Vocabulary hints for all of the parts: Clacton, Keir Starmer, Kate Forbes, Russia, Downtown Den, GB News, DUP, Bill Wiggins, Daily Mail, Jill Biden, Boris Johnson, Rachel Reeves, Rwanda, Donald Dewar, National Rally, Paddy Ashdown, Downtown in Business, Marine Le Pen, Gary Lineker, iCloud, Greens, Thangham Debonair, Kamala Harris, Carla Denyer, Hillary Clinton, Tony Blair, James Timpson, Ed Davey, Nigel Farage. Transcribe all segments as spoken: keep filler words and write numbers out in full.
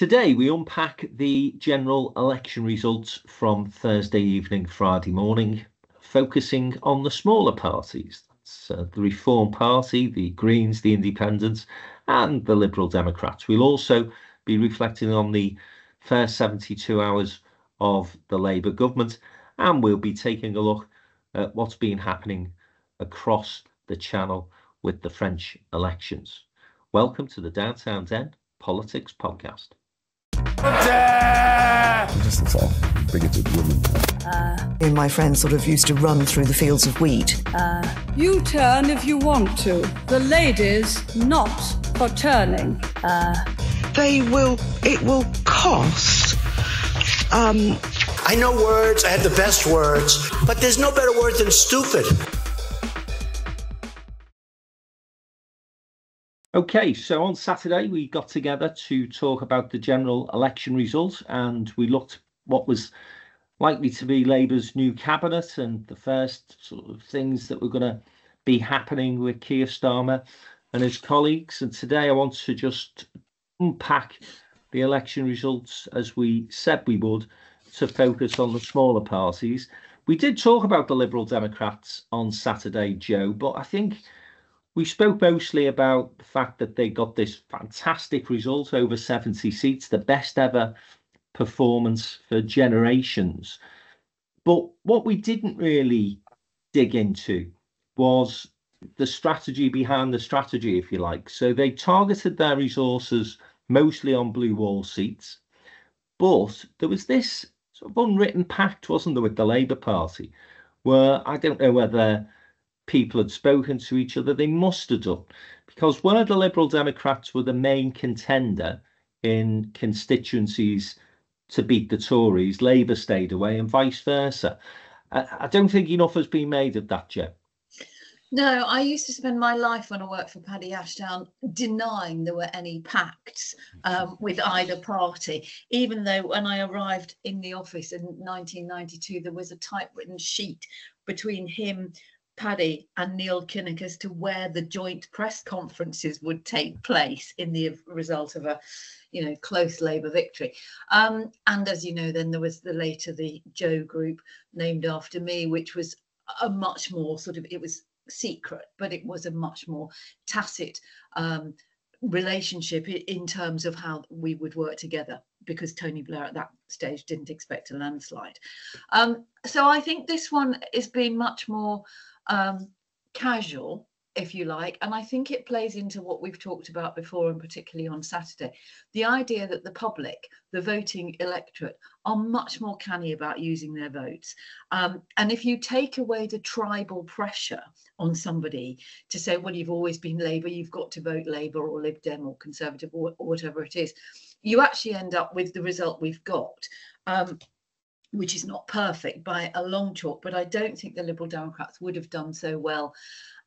Today, we unpack the general election results from Thursday evening, Friday morning, focusing on the smaller parties. That's uh, the Reform Party, the Greens, the Independents, and the Liberal Democrats. We'll also be reflecting on the first seventy-two hours of the Labour government, and we'll be taking a look at what's been happening across the channel with the French elections. Welcome to the Downtown Den Politics Podcast. Just sort of bigoted women. Uh, and my friends sort of used to run through the fields of wheat. Uh, you turn if you want to. The ladies not for turning. Uh, they will. It will cost. Um, I know words. I have the best words, but there's no better word than stupid. OK, so on Saturday, we got together to talk about the general election results, and we looked at what was likely to be Labour's new cabinet and the first sort of things that were going to be happening with Keir Starmer and his colleagues. And today I want to just unpack the election results, as we said we would, to focus on the smaller parties. We did talk about the Liberal Democrats on Saturday, Joe, but I think we spoke mostly about the fact that they got this fantastic result, over seventy seats, the best ever performance for generations. But what we didn't really dig into was the strategy behind the strategy, if you like. So they targeted their resources mostly on blue wall seats. But there was this sort of unwritten pact, wasn't there, with the Labour Party, where I don't know whether people had spoken to each other, they must have done, because one of the Liberal Democrats were the main contender in constituencies to beat the Tories. Labour stayed away and vice versa. I, I don't think enough has been made of that, Joe. No, I used to spend my life when I worked for Paddy Ashdown denying there were any pacts um, with either party, even though when I arrived in the office in nineteen ninety-two, there was a typewritten sheet between him, Paddy and Neil Kinnock as to where the joint press conferences would take place in the result of a, you know, close Labour victory. Um, and as you know, then there was the later the Joe group named after me, which was a much more sort of, it was secret, but it was a much more tacit um, relationship in terms of how we would work together, because Tony Blair at that stage didn't expect a landslide. Um, so I think this one has been much more Um, casual, if you like, and I think it plays into what we've talked about before, and particularly on Saturday, the idea that the public, the voting electorate, are much more canny about using their votes. Um, and if you take away the tribal pressure on somebody to say, well, you've always been Labour, you've got to vote Labour or Lib Dem or Conservative or, or whatever it is, you actually end up with the result we've got. Um, which is not perfect by a long chalk, but I don't think the Liberal Democrats would have done so well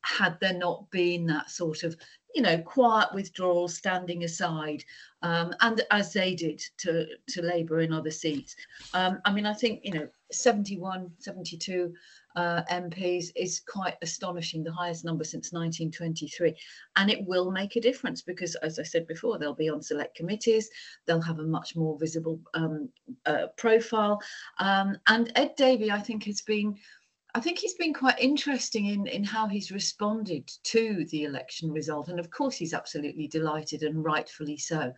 had there not been that sort of, you know, quiet withdrawal, standing aside, um, and as they did to, to Labour in other seats. Um, I mean, I think, you know, seventy-one, seventy-two uh, M Ps is quite astonishing, the highest number since nineteen twenty-three. And it will make a difference because, as I said before, they'll be on select committees, they'll have a much more visible um, uh, profile. Um, and Ed Davey, I think, has been... I think he's been quite interesting in, in how he's responded to the election result. And of course, he's absolutely delighted and rightfully so.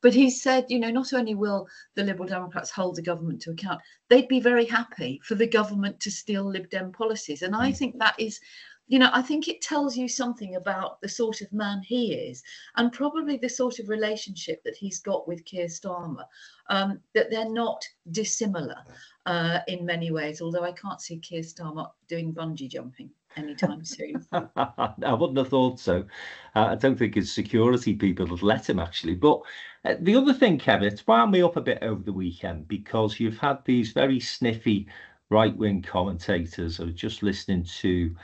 But he said, you know, not only will the Liberal Democrats hold the government to account, they'd be very happy for the government to steal Lib Dem policies. And I think that is, you know, I think it tells you something about the sort of man he is and probably the sort of relationship that he's got with Keir Starmer, um, that they're not dissimilar uh, in many ways, although I can't see Keir Starmer doing bungee jumping anytime soon. I wouldn't have thought so. Uh, I don't think his security people would let him, actually. But uh, the other thing, Kevin, it's wound me up a bit over the weekend because you've had these very sniffy right-wing commentators. I was just listening to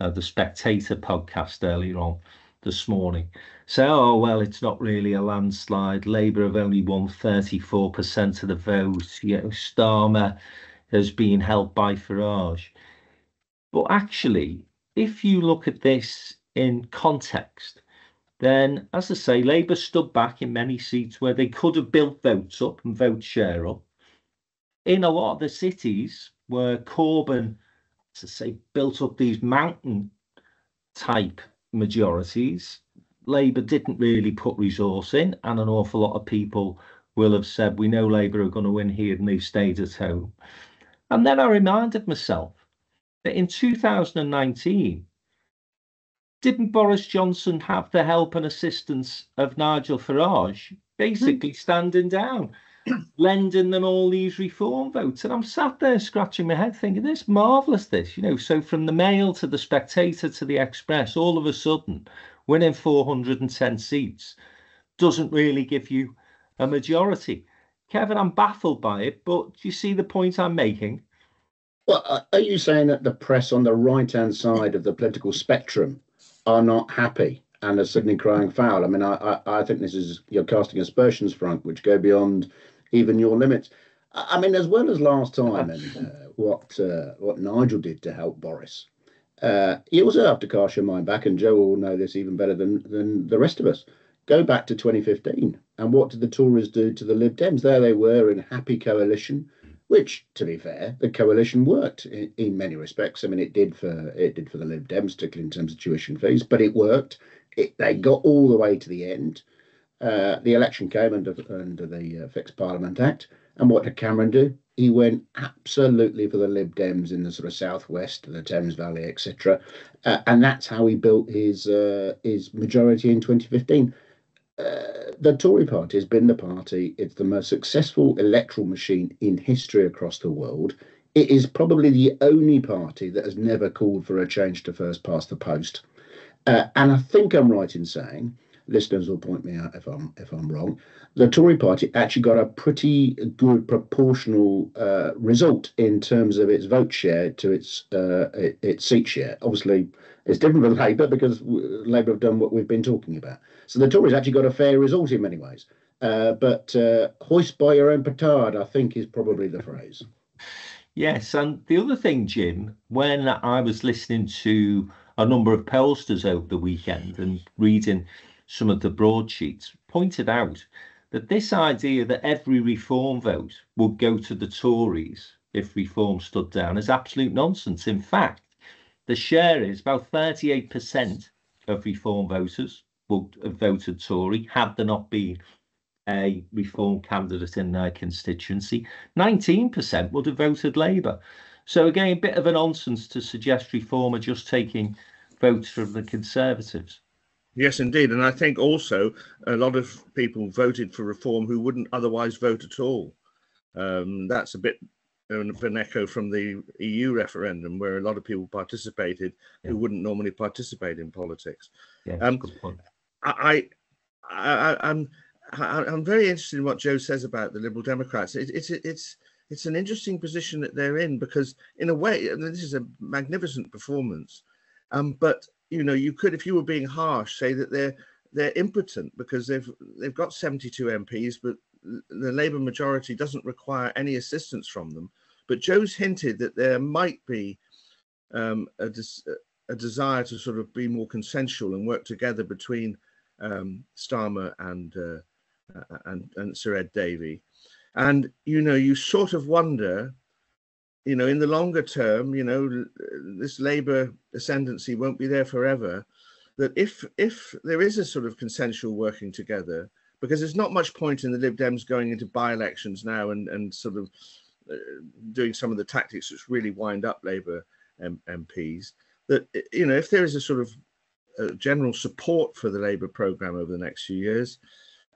Uh, the Spectator podcast earlier on this morning. So, oh, well, it's not really a landslide. Labour have only won thirty-four percent of the vote. You know, Starmer has been helped by Farage. But actually, if you look at this in context, then, as I say, Labour stood back in many seats where they could have built votes up and vote share up. In a lot of the cities where Corbyn, as I say, built up these mountain type majorities, Labour didn't really put resource in, and an awful lot of people will have said, we know Labour are going to win here, and they've stayed at home. And then I reminded myself that in two thousand nineteen, didn't Boris Johnson have the help and assistance of Nigel Farage, basically standing down, lending them all these reform votes? And I'm sat there scratching my head thinking, this is marvellous, this, you know. So from the Mail to the Spectator to the Express, all of a sudden, winning four hundred ten seats doesn't really give you a majority. Kevin, I'm baffled by it, but do you see the point I'm making? Well, are you saying that the press on the right-hand side of the political spectrum are not happy and are suddenly crying foul? I mean, I, I, I think this is, you're casting aspersions, Frank, which go beyond even your limits. I mean, as well as last time and uh, what uh, what Nigel did to help Boris, uh, you also have to cast your mind back, and Joe will know this even better than, than the rest of us. Go back to twenty fifteen, and what did the Tories do to the Lib Dems? There they were in happy coalition, which, to be fair, the coalition worked in, in many respects. I mean, it did for it did for the Lib Dems, particularly in terms of tuition fees, but it worked. It, they got all the way to the end. Uh, the election came under, under the uh, Fixed Parliament Act. And what did Cameron do? He went absolutely for the Lib Dems in the sort of southwest, the Thames Valley, et cetera. Uh, and that's how he built his, uh, his majority in twenty fifteen. Uh, the Tory party has been the party, it's the most successful electoral machine in history across the world. It is probably the only party that has never called for a change to first past the post. Uh, and I think I'm right in saying, listeners will point me out if I'm if I'm wrong, the Tory party actually got a pretty good proportional uh, result in terms of its vote share to its uh, its seat share. Obviously, it's different with Labour because Labour have done what we've been talking about. So the Tories actually got a fair result in many ways. Uh, but uh, hoist by your own petard, I think, is probably the phrase. Yes. And the other thing, Jim, when I was listening to a number of pollsters over the weekend and reading some of the broadsheets, pointed out that this idea that every reform vote would go to the Tories if reform stood down is absolute nonsense. In fact, the share is about thirty-eight percent of reform voters would have voted Tory had there not been a reform candidate in their constituency. nineteen percent would have voted Labour. So again, a bit of a nonsense to suggest reform are just taking votes from the Conservatives. Yes, indeed. And I think also a lot of people voted for reform who wouldn't otherwise vote at all. Um, that's a bit of an echo from the E U referendum, where a lot of people participated yeah. who wouldn't normally participate in politics. Yeah, um, I, I, I, I'm, I, I'm very interested in what Joe says about the Liberal Democrats. It, it, it, it's, it's an interesting position that they're in, because in a way, I mean, this is a magnificent performance, um, but you know, you could, if you were being harsh, say that they're they're impotent because they've they've got seventy-two M Ps, but the Labour majority doesn't require any assistance from them. But Joe's hinted that there might be um, a, des a desire to sort of be more consensual and work together between um, Starmer and, uh, and and Sir Ed Davey. And you know, you sort of wonder, you know, in the longer term, you know, this Labour ascendancy won't be there forever, that if if there is a sort of consensual working together, because there's not much point in the Lib Dems going into by-elections now and, and sort of uh, doing some of the tactics which really wind up Labour M Ps, that, you know, if there is a sort of uh, general support for the Labour programme over the next few years,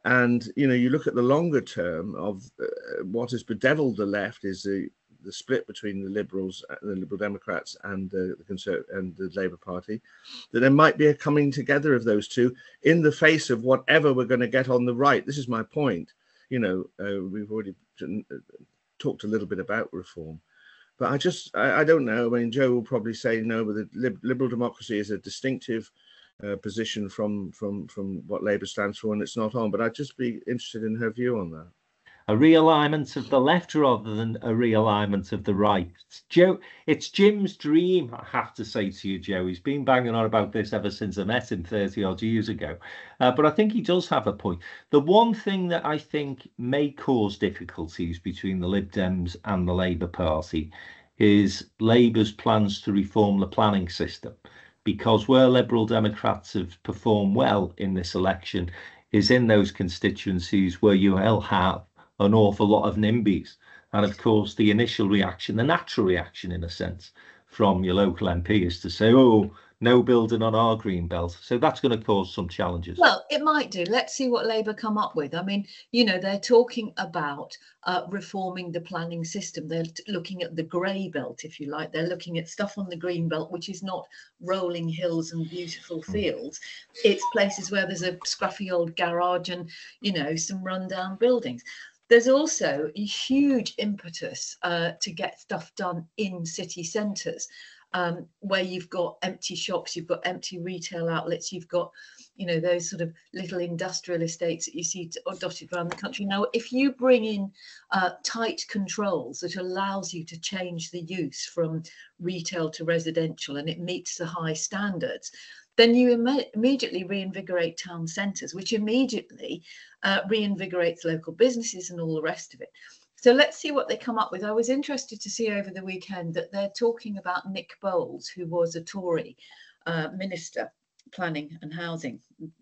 and, you know, you look at the longer term of uh, what has bedeviled the left is the the split between the Liberals, the Liberal Democrats and uh, the Conserv and the Labour Party, that there might be a coming together of those two in the face of whatever we're going to get on the right. This is my point. You know, uh, we've already talked a little bit about reform, but I just, I, I don't know. I mean, Joe will probably say no, but the lib liberal democracy is a distinctive uh, position from, from, from what Labour stands for, and it's not on, but I'd just be interested in her view on that. a realignment of the left rather than a realignment of the right. Joe, it's Jim's dream, I have to say to you, Joe. He's been banging on about this ever since I met him thirty odd years ago. Uh, but I think he does have a point. The one thing that I think may cause difficulties between the Lib Dems and the Labour Party is Labour's plans to reform the planning system, because where Liberal Democrats have performed well in this election is in those constituencies where you will have an awful lot of NIMBYs. And of course, the initial reaction, the natural reaction in a sense, from your local M P is to say, oh, no building on our green belt. So that's going to cause some challenges. Well, it might do. Let's see what Labour come up with. I mean, you know, they're talking about uh, reforming the planning system. They're looking at the grey belt, if you like. They're looking at stuff on the green belt, which is not rolling hills and beautiful fields. It's places where there's a scruffy old garage and, you know, some rundown buildings. There's also a huge impetus uh, to get stuff done in city centres. Um, where you've got empty shops, you've got empty retail outlets, you've got, you know, those sort of little industrial estates that you see dotted around the country. Now, if you bring in uh, tight controls that allows you to change the use from retail to residential and it meets the high standards, then you im- immediately reinvigorate town centres, which immediately uh, reinvigorates local businesses and all the rest of it. So let's see what they come up with. I was interested to see over the weekend that they're talking about Nick Bowles, who was a Tory uh, minister, planning and housing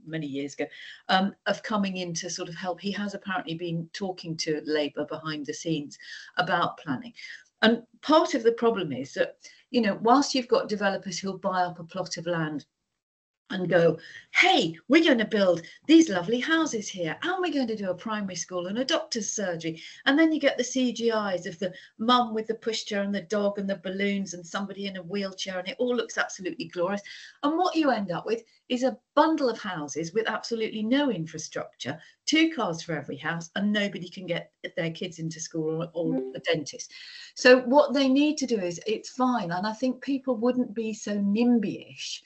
many years ago, um, of coming in to sort of help. He has apparently been talking to Labour behind the scenes about planning. And part of the problem is that, you know, whilst you've got developers who'll buy up a plot of land and go, hey, we're going to build these lovely houses here, and we're going to do a primary school and a doctor's surgery. And then you get the C G Is of the mum with the pushchair and the dog and the balloons and somebody in a wheelchair, and it all looks absolutely glorious. And what you end up with is a bundle of houses with absolutely no infrastructure, two cars for every house, and nobody can get their kids into school or, or the dentist. So what they need to do is, it's fine, and I think people wouldn't be so NIMBY-ish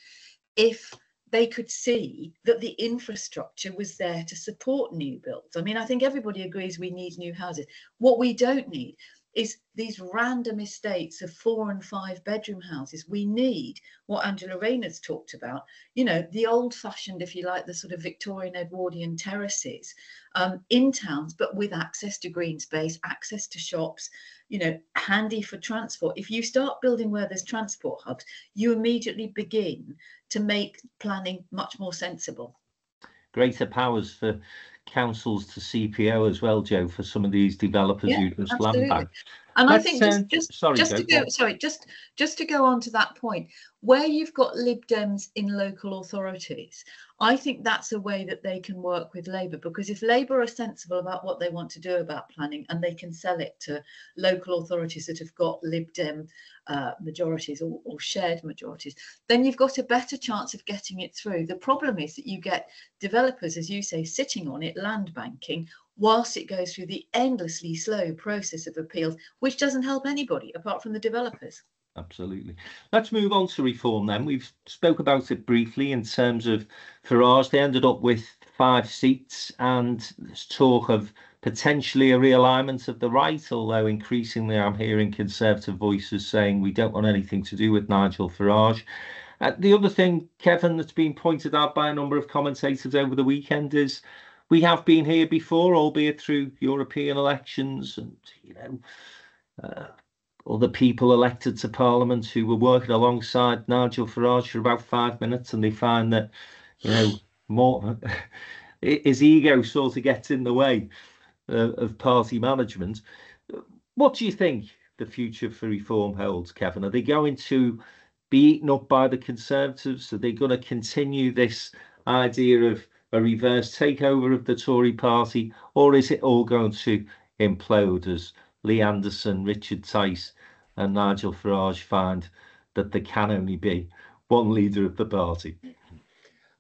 if they could see that the infrastructure was there to support new builds. I mean, I think everybody agrees we need new houses. What we don't need is these random estates of four and five bedroom houses. We need what Angela Rayner's talked about, you know, the old fashioned, if you like, the sort of Victorian Edwardian terraces um, in towns, but with access to green space, access to shops, you know, handy for transport. If you start building where there's transport hubs, you immediately begin to make planning much more sensible. Greater powers for councils to C P O as well, Joe, for some of these developers yeah, who just absolutely. Land banks. And Let's, I think just, just, sorry, just Joe, to go, sorry, just just to go on to that point, where you've got Lib Dems in local authorities, I think that's a way that they can work with Labour, because if Labour are sensible about what they want to do about planning and they can sell it to local authorities that have got Lib Dem uh, majorities or, or shared majorities, then you've got a better chance of getting it through. The problem is that you get developers, as you say, sitting on it, land banking, whilst it goes through the endlessly slow process of appeals, which doesn't help anybody apart from the developers. Absolutely. Let's move on to reform then. We've spoke about it briefly in terms of Farage. They ended up with five seats and there's talk of potentially a realignment of the right, although increasingly I'm hearing Conservative voices saying we don't want anything to do with Nigel Farage. Uh, the other thing, Kevin, that's been pointed out by a number of commentators over the weekend is we have been here before, albeit through European elections and, you know, uh, other people elected to Parliament who were working alongside Nigel Farage for about five minutes and they find that, you know, more his ego sort of gets in the way uh, of party management. What do you think the future for reform holds, Kevin? Are they going to be eaten up by the Conservatives? Are they going to continue this idea of a reverse takeover of the Tory party, or is it all going to implode as Lee Anderson, Richard Tice and Nigel Farage find that there can only be one leader of the party?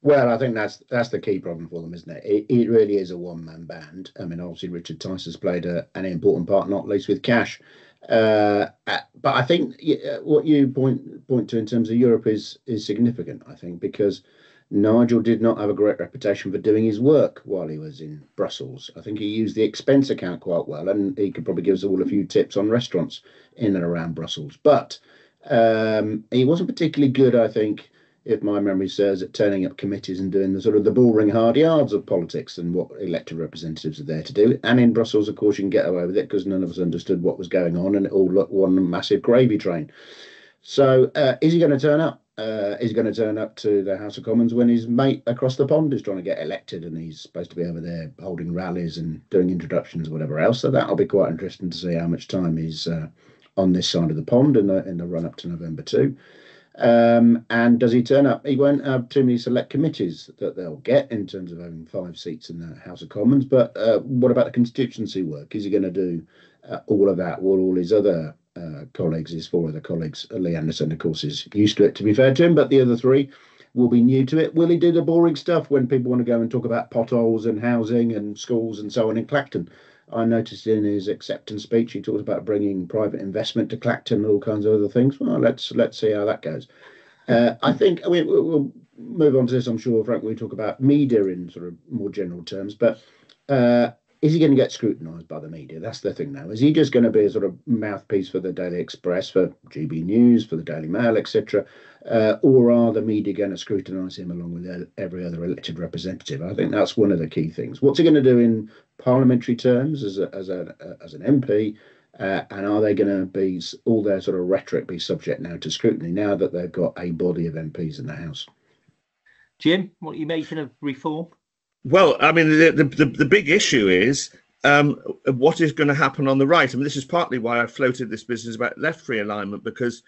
Well, I think that's that's the key problem for them, isn't it? It, it really is a one-man band. I mean, obviously, Richard Tice has played a, an important part, not least with cash. Uh, but I think what you point point to in terms of Europe is is significant, I think, because Nigel did not have a great reputation for doing his work while he was in Brussels. I think he used the expense account quite well, and he could probably give us all a few tips on restaurants in and around Brussels. But um, he wasn't particularly good, I think, if my memory serves, at turning up committees and doing the sort of the bullring hard yards of politics and what elected representatives are there to do. And in Brussels, of course, you can get away with it because none of us understood what was going on, and it all looked one massive gravy train. So uh, is he going to turn up? Uh, is he going to turn up to the House of Commons when his mate across the pond is trying to get elected and he's supposed to be over there holding rallies and doing introductions or whatever else? So that'll be quite interesting to see how much time he's uh, on this side of the pond in the, in the run up to November too. Um, and does he turn up? He won't have too many select committees that they'll get in terms of having five seats in the House of Commons. But uh, what about the constituency work? Is he going to do uh, all of that? Will all his other uh, colleagues, his four other colleagues, Lee Anderson, of course, is used to it, to be fair to him, but the other three will be new to it. Will he do the boring stuff when people want to go and talk about potholes and housing and schools and so on in Clacton? I noticed in his acceptance speech, he talked about bringing private investment to Clacton and all kinds of other things. Well, let's let's see how that goes. Uh, I think we, we'll move on to this. I'm sure, Frank, we talk about media in sort of more general terms. But uh, is he going to get scrutinised by the media? That's the thing now. Is he just going to be a sort of mouthpiece for the Daily Express, for G B News, for the Daily Mail, et cetera? Uh, or are the media going to scrutinise him along with every other elected representative? I think that's one of the key things. What's he going to do in parliamentary terms as a, as a as an M P? Uh, and are they going to be all their sort of rhetoric be subject now to scrutiny now that they've got a body of M Ps in the House? Jim, what are you making of reform? Well, I mean, the the, the, the big issue is um, what is going to happen on the right. I mean, this is partly why I floated this business about left realignment, because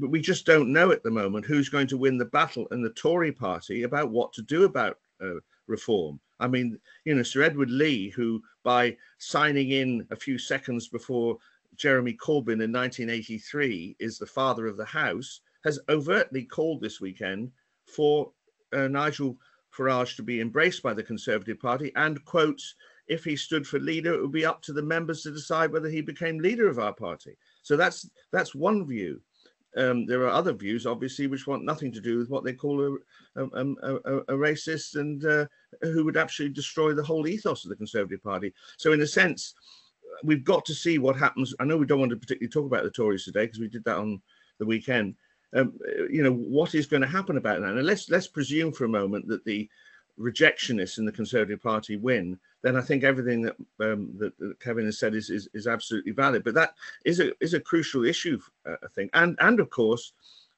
we just don't know at the moment who's going to win the battle in the Tory party about what to do about uh, reform. I mean, you know, Sir Edward Lee, who by signing in a few seconds before Jeremy Corbyn in nineteen eighty-three is the father of the House, has overtly called this weekend for uh, Nigel Farage to be embraced by the Conservative Party and, quotes, if he stood for leader, it would be up to the members to decide whether he became leader of our party. So that's that's one view. Um, there are other views, obviously, which want nothing to do with what they call a, a, a, a racist and uh, who would actually destroy the whole ethos of the Conservative Party. So in a sense, we've got to see what happens. I know we don't want to particularly talk about the Tories today because we did that on the weekend. Um, you know, what is going to happen about that? And let's, let's presume for a moment that the rejectionists in the Conservative Party win, then I think everything that um, that, that Kevin has said is, is is absolutely valid. But that is a is a crucial issue, uh, I think. And and of course,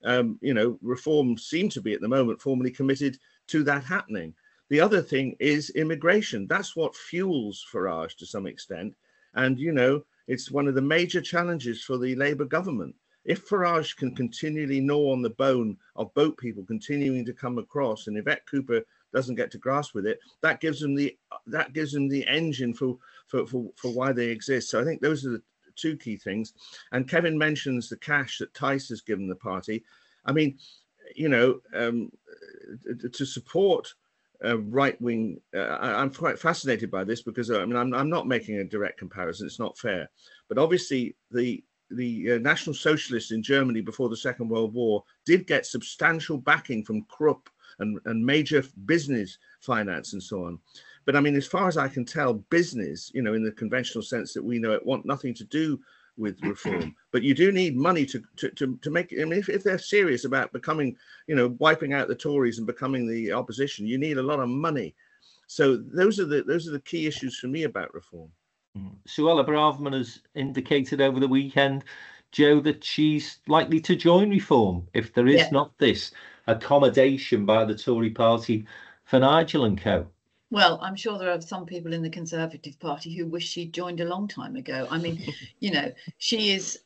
um, you know, reform seems to be at the moment formally committed to that happening. The other thing is immigration. That's what fuels Farage to some extent. And you know, it's one of the major challenges for the Labour government. If Farage can continually gnaw on the bone of boat people continuing to come across, and Yvette Cooper doesn't get to grasp with it, that gives them the that gives them the engine for, for for for why they exist. So I think those are the two key things. And Kevin mentions the cash that Tice has given the party. I mean, you know, um, to support uh, right wing. Uh, I'm quite fascinated by this because I mean I'm I'm not making a direct comparison. It's not fair, but obviously the the uh, National Socialists in Germany before the Second World War did get substantial backing from Krupp And, and major business finance and so on. But I mean, as far as I can tell, business, you know, in the conventional sense that we know it, want nothing to do with reform. But you do need money to to, to, to make, I mean, if, if they're serious about becoming, you know, wiping out the Tories and becoming the opposition, you need a lot of money. So those are the, those are the key issues for me about reform. Mm. Suella Braverman has indicated over the weekend, Joe, that she's likely to join reform if there is yeah. not this accommodation by the Tory party for Nigel and co. Well, I'm sure there are some people in the Conservative Party who wish she'd joined a long time ago. I mean, you know, she is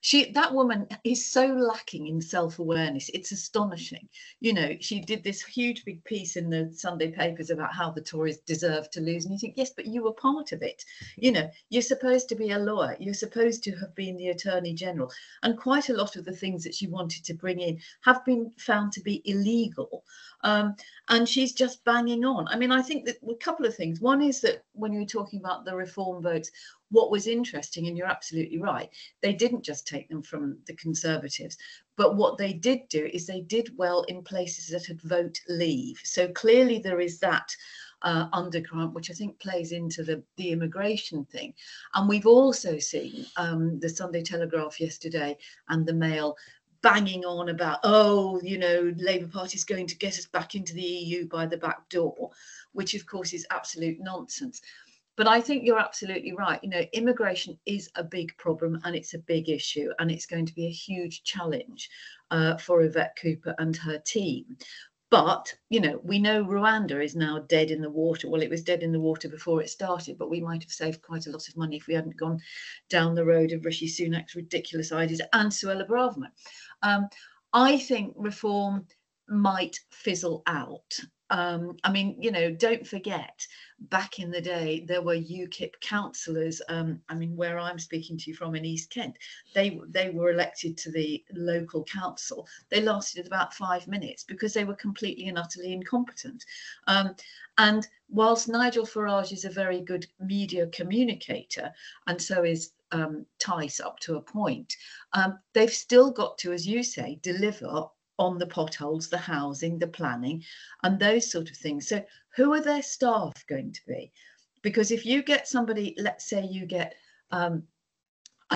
she that woman is so lacking in self-awareness. It's astonishing. You know, she did this huge big piece in the Sunday papers about how the Tories deserve to lose. And you think, yes, but you were part of it. You know, you're supposed to be a lawyer. You're supposed to have been the Attorney General. And quite a lot of the things that she wanted to bring in have been found to be illegal. Um, and she's just banging on. I mean, I think that a couple of things. One is that when you were talking about the reform votes, what was interesting, and you're absolutely right, they They didn't just take them from the Conservatives. But what they did do is they did well in places that had vote leave. So clearly there is that uh, undercurrent, which I think plays into the, the immigration thing. And we've also seen um, the Sunday Telegraph yesterday and the Mail banging on about, oh, you know, Labour Party's going to get us back into the E U by the back door, which, of course, is absolute nonsense. But I think you're absolutely right. You know, immigration is a big problem and it's a big issue, and it's going to be a huge challenge uh, for Yvette Cooper and her team. But, you know, we know Rwanda is now dead in the water. Well, it was dead in the water before it started, but we might have saved quite a lot of money if we hadn't gone down the road of Rishi Sunak's ridiculous ideas and Suella Braverman. Um, I think reform might fizzle out. Um, I mean, you know, don't forget, back in the day, there were U KIP councillors. Um, I mean, where I'm speaking to you from in East Kent, they they were elected to the local council. They lasted about five minutes because they were completely and utterly incompetent. Um, and whilst Nigel Farage is a very good media communicator, and so is um, Tice up to a point, um, they've still got to, as you say, deliver on the potholes, the housing, the planning, and those sort of things. So who are their staff going to be? Because if you get somebody, let's say you get um,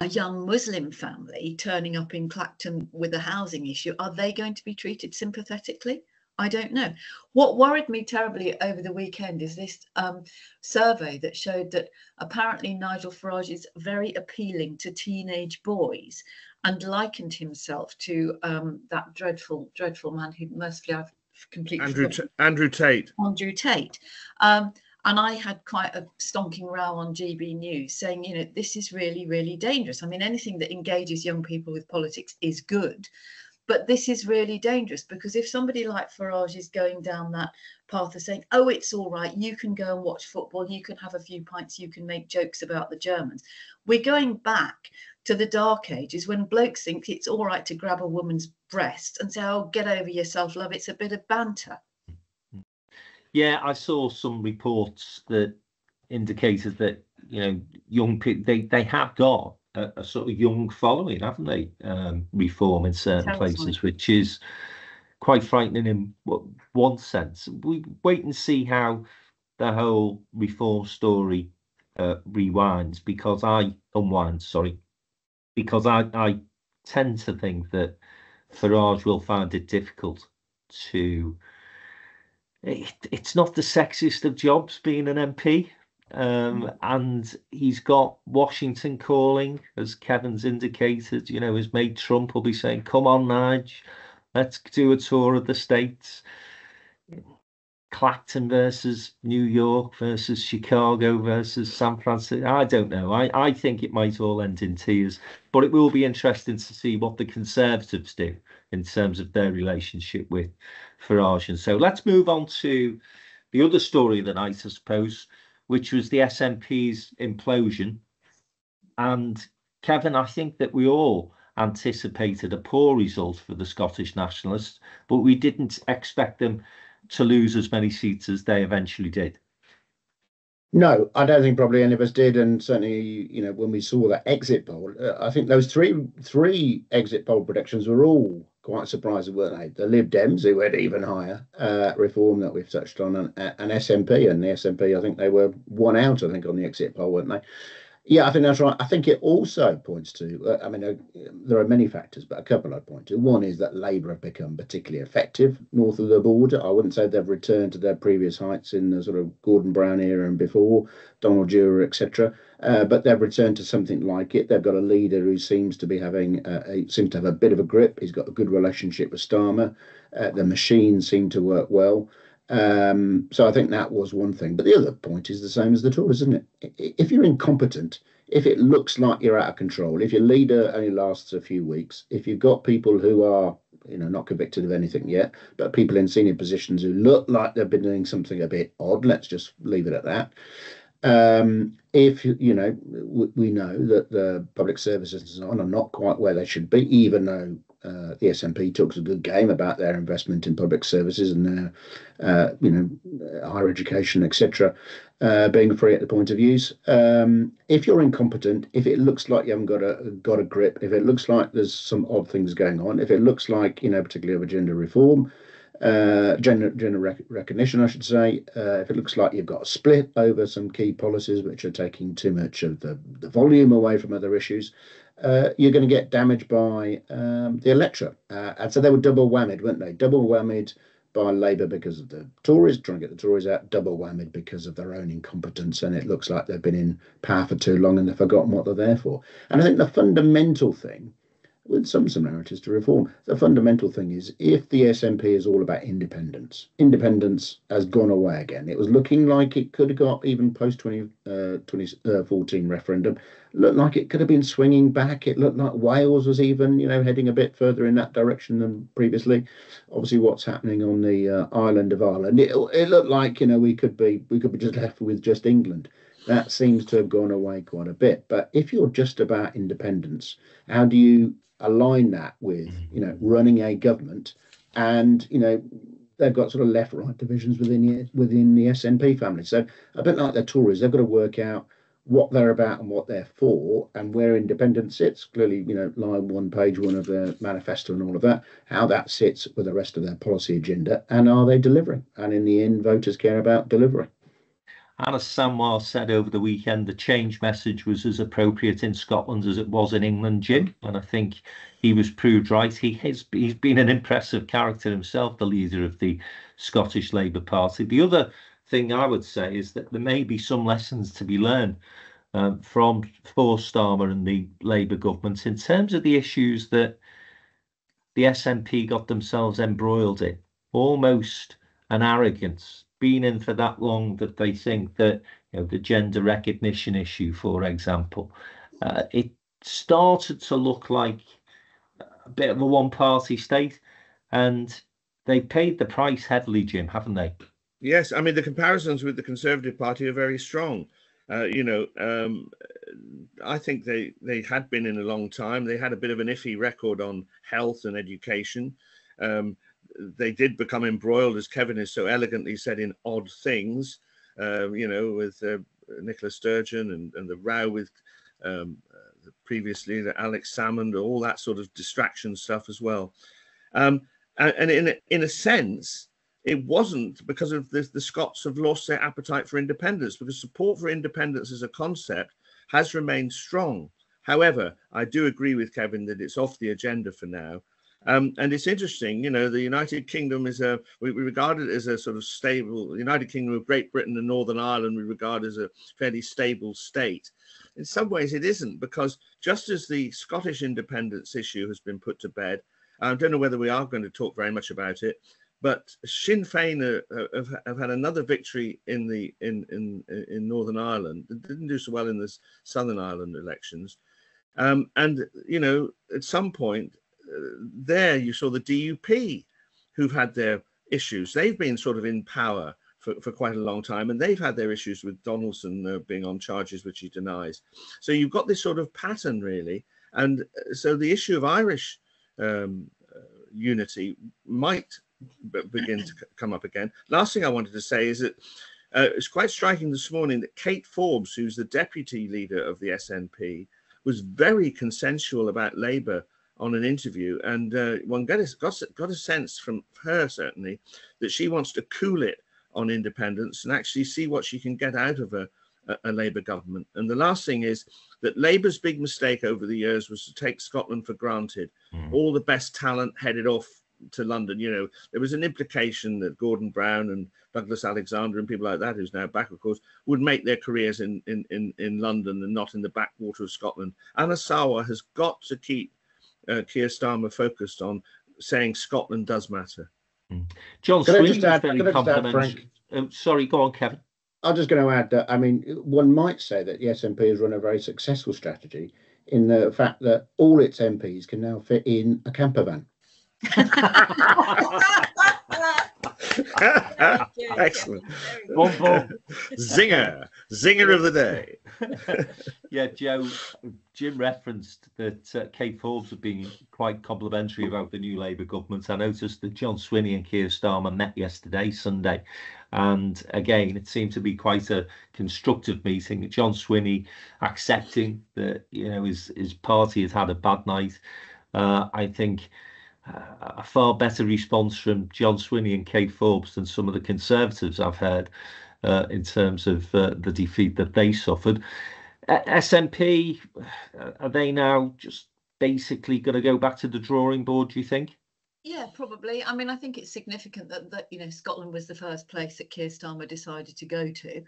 a young Muslim family turning up in Clacton with a housing issue, are they going to be treated sympathetically? I don't know. What worried me terribly over the weekend is this um, survey that showed that apparently Nigel Farage is very appealing to teenage boys, and likened himself to um, that dreadful, dreadful man who mercifully I've completely Andrew, T- Andrew Tate. Andrew Tate. Um, and I had quite a stonking row on G B News saying, you know, this is really, really dangerous. I mean, anything that engages young people with politics is good. But this is really dangerous, because if somebody like Farage is going down that path of saying, oh, it's all right, you can go and watch football, you can have a few pints, you can make jokes about the Germans, we're going back to the dark ages when blokes think it's all right to grab a woman's breast and say, oh, get over yourself, love, it's a bit of banter. Yeah, I saw some reports that indicated that, you know, young people, they, they have got A, a sort of young following, haven't they? Um, reform in certain Sounds places, funny. Which is quite frightening in one sense. We wait and see how the whole reform story uh, rewinds, because I unwinds, sorry, because I, I tend to think that Farage will find it difficult to. It, it's not the sexiest of jobs being an M P. Um, and he's got Washington calling, as Kevin's indicated, you know, his mate Trump will be saying, come on, Nige, let's do a tour of the states. Clacton versus New York versus Chicago versus San Francisco. I don't know. I, I think it might all end in tears, but it will be interesting to see what the Conservatives do in terms of their relationship with Farage. And so let's move on to the other story of the night, I suppose, which was the S N P's implosion. And Kevin, I think that we all anticipated a poor result for the Scottish Nationalists, but we didn't expect them to lose as many seats as they eventually did. No, I don't think probably any of us did. And certainly, you know, when we saw that exit poll, uh, I think those three three exit poll predictions were all quite surprising, weren't they? The Lib Dems, who went even higher, uh, Reform that we've touched on, and, and S N P. And the S N P, I think they were one out, I think, on the exit poll, weren't they? Yeah, I think that's right. I think it also points to, uh, I mean, uh, there are many factors, but a couple I'd point to. One is that Labour have become particularly effective north of the border. I wouldn't say they've returned to their previous heights in the sort of Gordon Brown era and before, Donald Dewar, et cetera. Uh, but they've returned to something like it. They've got a leader who seems to be having, uh, a, seems to have a bit of a grip. He's got a good relationship with Starmer. Uh, the machine seemed to work well. Um, so I think that was one thing. But the other point is the same as the Tories, isn't it? If you're incompetent, if it looks like you're out of control, if your leader only lasts a few weeks, if you've got people who are, you know, not convicted of anything yet, but people in senior positions who look like they've been doing something a bit odd, let's just leave it at that. Um, if, you know, we know that the public services and so on are not quite where they should be, even though uh, the S N P talks a good game about their investment in public services and their, uh, you know, higher education, et cetera, uh, being free at the point of use. Um, if you're incompetent, if it looks like you haven't got a got a grip, if it looks like there's some odd things going on, if it looks like, you know, particularly over gender reform, uh, gender gender rec- recognition, I should say, uh, if it looks like you've got a split over some key policies which are taking too much of the, the volume away from other issues, Uh, you're going to get damaged by um, the electorate. Uh, and so they were double whammied, weren't they? Double whammied by Labour because of the Tories, trying to get the Tories out, double whammied because of their own incompetence. And it looks like they've been in power for too long and they've forgotten what they're there for. And I think the fundamental thing, with some similarities to reform, the fundamental thing is if the S N P is all about independence, independence has gone away again. It was looking like it could have got, even post twenty fourteen referendum, looked like it could have been swinging back. It looked like Wales was even, you know, heading a bit further in that direction than previously. Obviously, what's happening on the uh, island of Ireland, it, it looked like, you know, we could be we could be just left with just England. That seems to have gone away quite a bit. But if you're just about independence, how do you align that with, you know, running a government? And, you know, they've got sort of left-right divisions within the, within the S N P family. So a bit like the Tories, they've got to work out what they're about and what they're for and where independence sits. Clearly, you know, line one, page one of their manifesto and all of that, how that sits with the rest of their policy agenda, and are they delivering? And in the end, voters care about delivering. And as Samwar said over the weekend, the change message was as appropriate in Scotland as it was in England, Jim. And I think he was proved right. He has, he's been an impressive character himself, the leader of the Scottish Labour Party. The other thing I would say is that there may be some lessons to be learned um, from for Starmer and the Labour government in terms of the issues that the S N P got themselves embroiled in, almost an arrogance. Been in for that long that they think that, you know, the gender recognition issue, for example, uh, it started to look like a bit of a one-party state, and they paid the price heavily, Jim, haven't they? Yes, I mean, the comparisons with the Conservative Party are very strong. Uh, you know, um, I think they they had been in a long time. They had a bit of an iffy record on health and education. Um, They did become embroiled, as Kevin has so elegantly said, in odd things, uh, you know, with uh, Nicola Sturgeon and, and the row with um, uh, previously the Alex Salmond, all that sort of distraction stuff as well. Um, and and in, a, in a sense, it wasn't because of this, the Scots have lost their appetite for independence, because support for independence as a concept has remained strong. However, I do agree with Kevin that it's off the agenda for now. Um, and it's interesting, you know, the United Kingdom is a, we, we regard it as a sort of stable, the United Kingdom of Great Britain and Northern Ireland we regard as a fairly stable state. In some ways it isn't, because just as the Scottish independence issue has been put to bed, I don't know whether we are going to talk very much about it, but Sinn Féin are, are, have had another victory in, the, in, in, in Northern Ireland. It didn't do so well in the Southern Ireland elections. Um, and, you know, at some point, there you saw the D U P, who've had their issues. They've been sort of in power for, for quite a long time, and they've had their issues with Donaldson uh, being on charges which he denies. So you've got this sort of pattern, really. And so the issue of Irish um, uh, unity might b- begin to c- come up again. Last thing I wanted to say is that uh, it's quite striking this morning that Kate Forbes, who's the deputy leader of the S N P, was very consensual about Labour on an interview, and uh, one got a, got a sense from her, certainly, that she wants to cool it on independence and actually see what she can get out of a, a, a Labour government. And the last thing is that Labour's big mistake over the years was to take Scotland for granted. Mm. All the best talent headed off to London. You know, there was an implication that Gordon Brown and Douglas Alexander and people like that, who's now back, of course, would make their careers in, in, in, in London and not in the backwater of Scotland. Anna Sawar has got to keep Uh, Keir Starmer focused on saying Scotland does matter. Mm. John Swinney is very complimentary. Um, sorry, go on, Kevin. I'm just going to add that, I mean, one might say that the S N P has run a very successful strategy in the fact that all its M Ps can now fit in a camper van. Excellent. Boom, boom. Zinger. Zinger of the day. Yeah, Joe, Jim referenced that uh, Kate Forbes have been quite complimentary about the new Labour government. I noticed that John Swinney and Keir Starmer met yesterday, Sunday. And again, it seemed to be quite a constructive meeting. John Swinney accepting that, you know, his, his party has had a bad night. Uh, I think uh, a far better response from John Swinney and Kate Forbes than some of the Conservatives I've heard uh, in terms of uh, the defeat that they suffered. S N P, are they now just basically going to go back to the drawing board, do you think? Yeah, probably. I mean, I think it's significant that, that you know, Scotland was the first place that Keir Starmer decided to go to.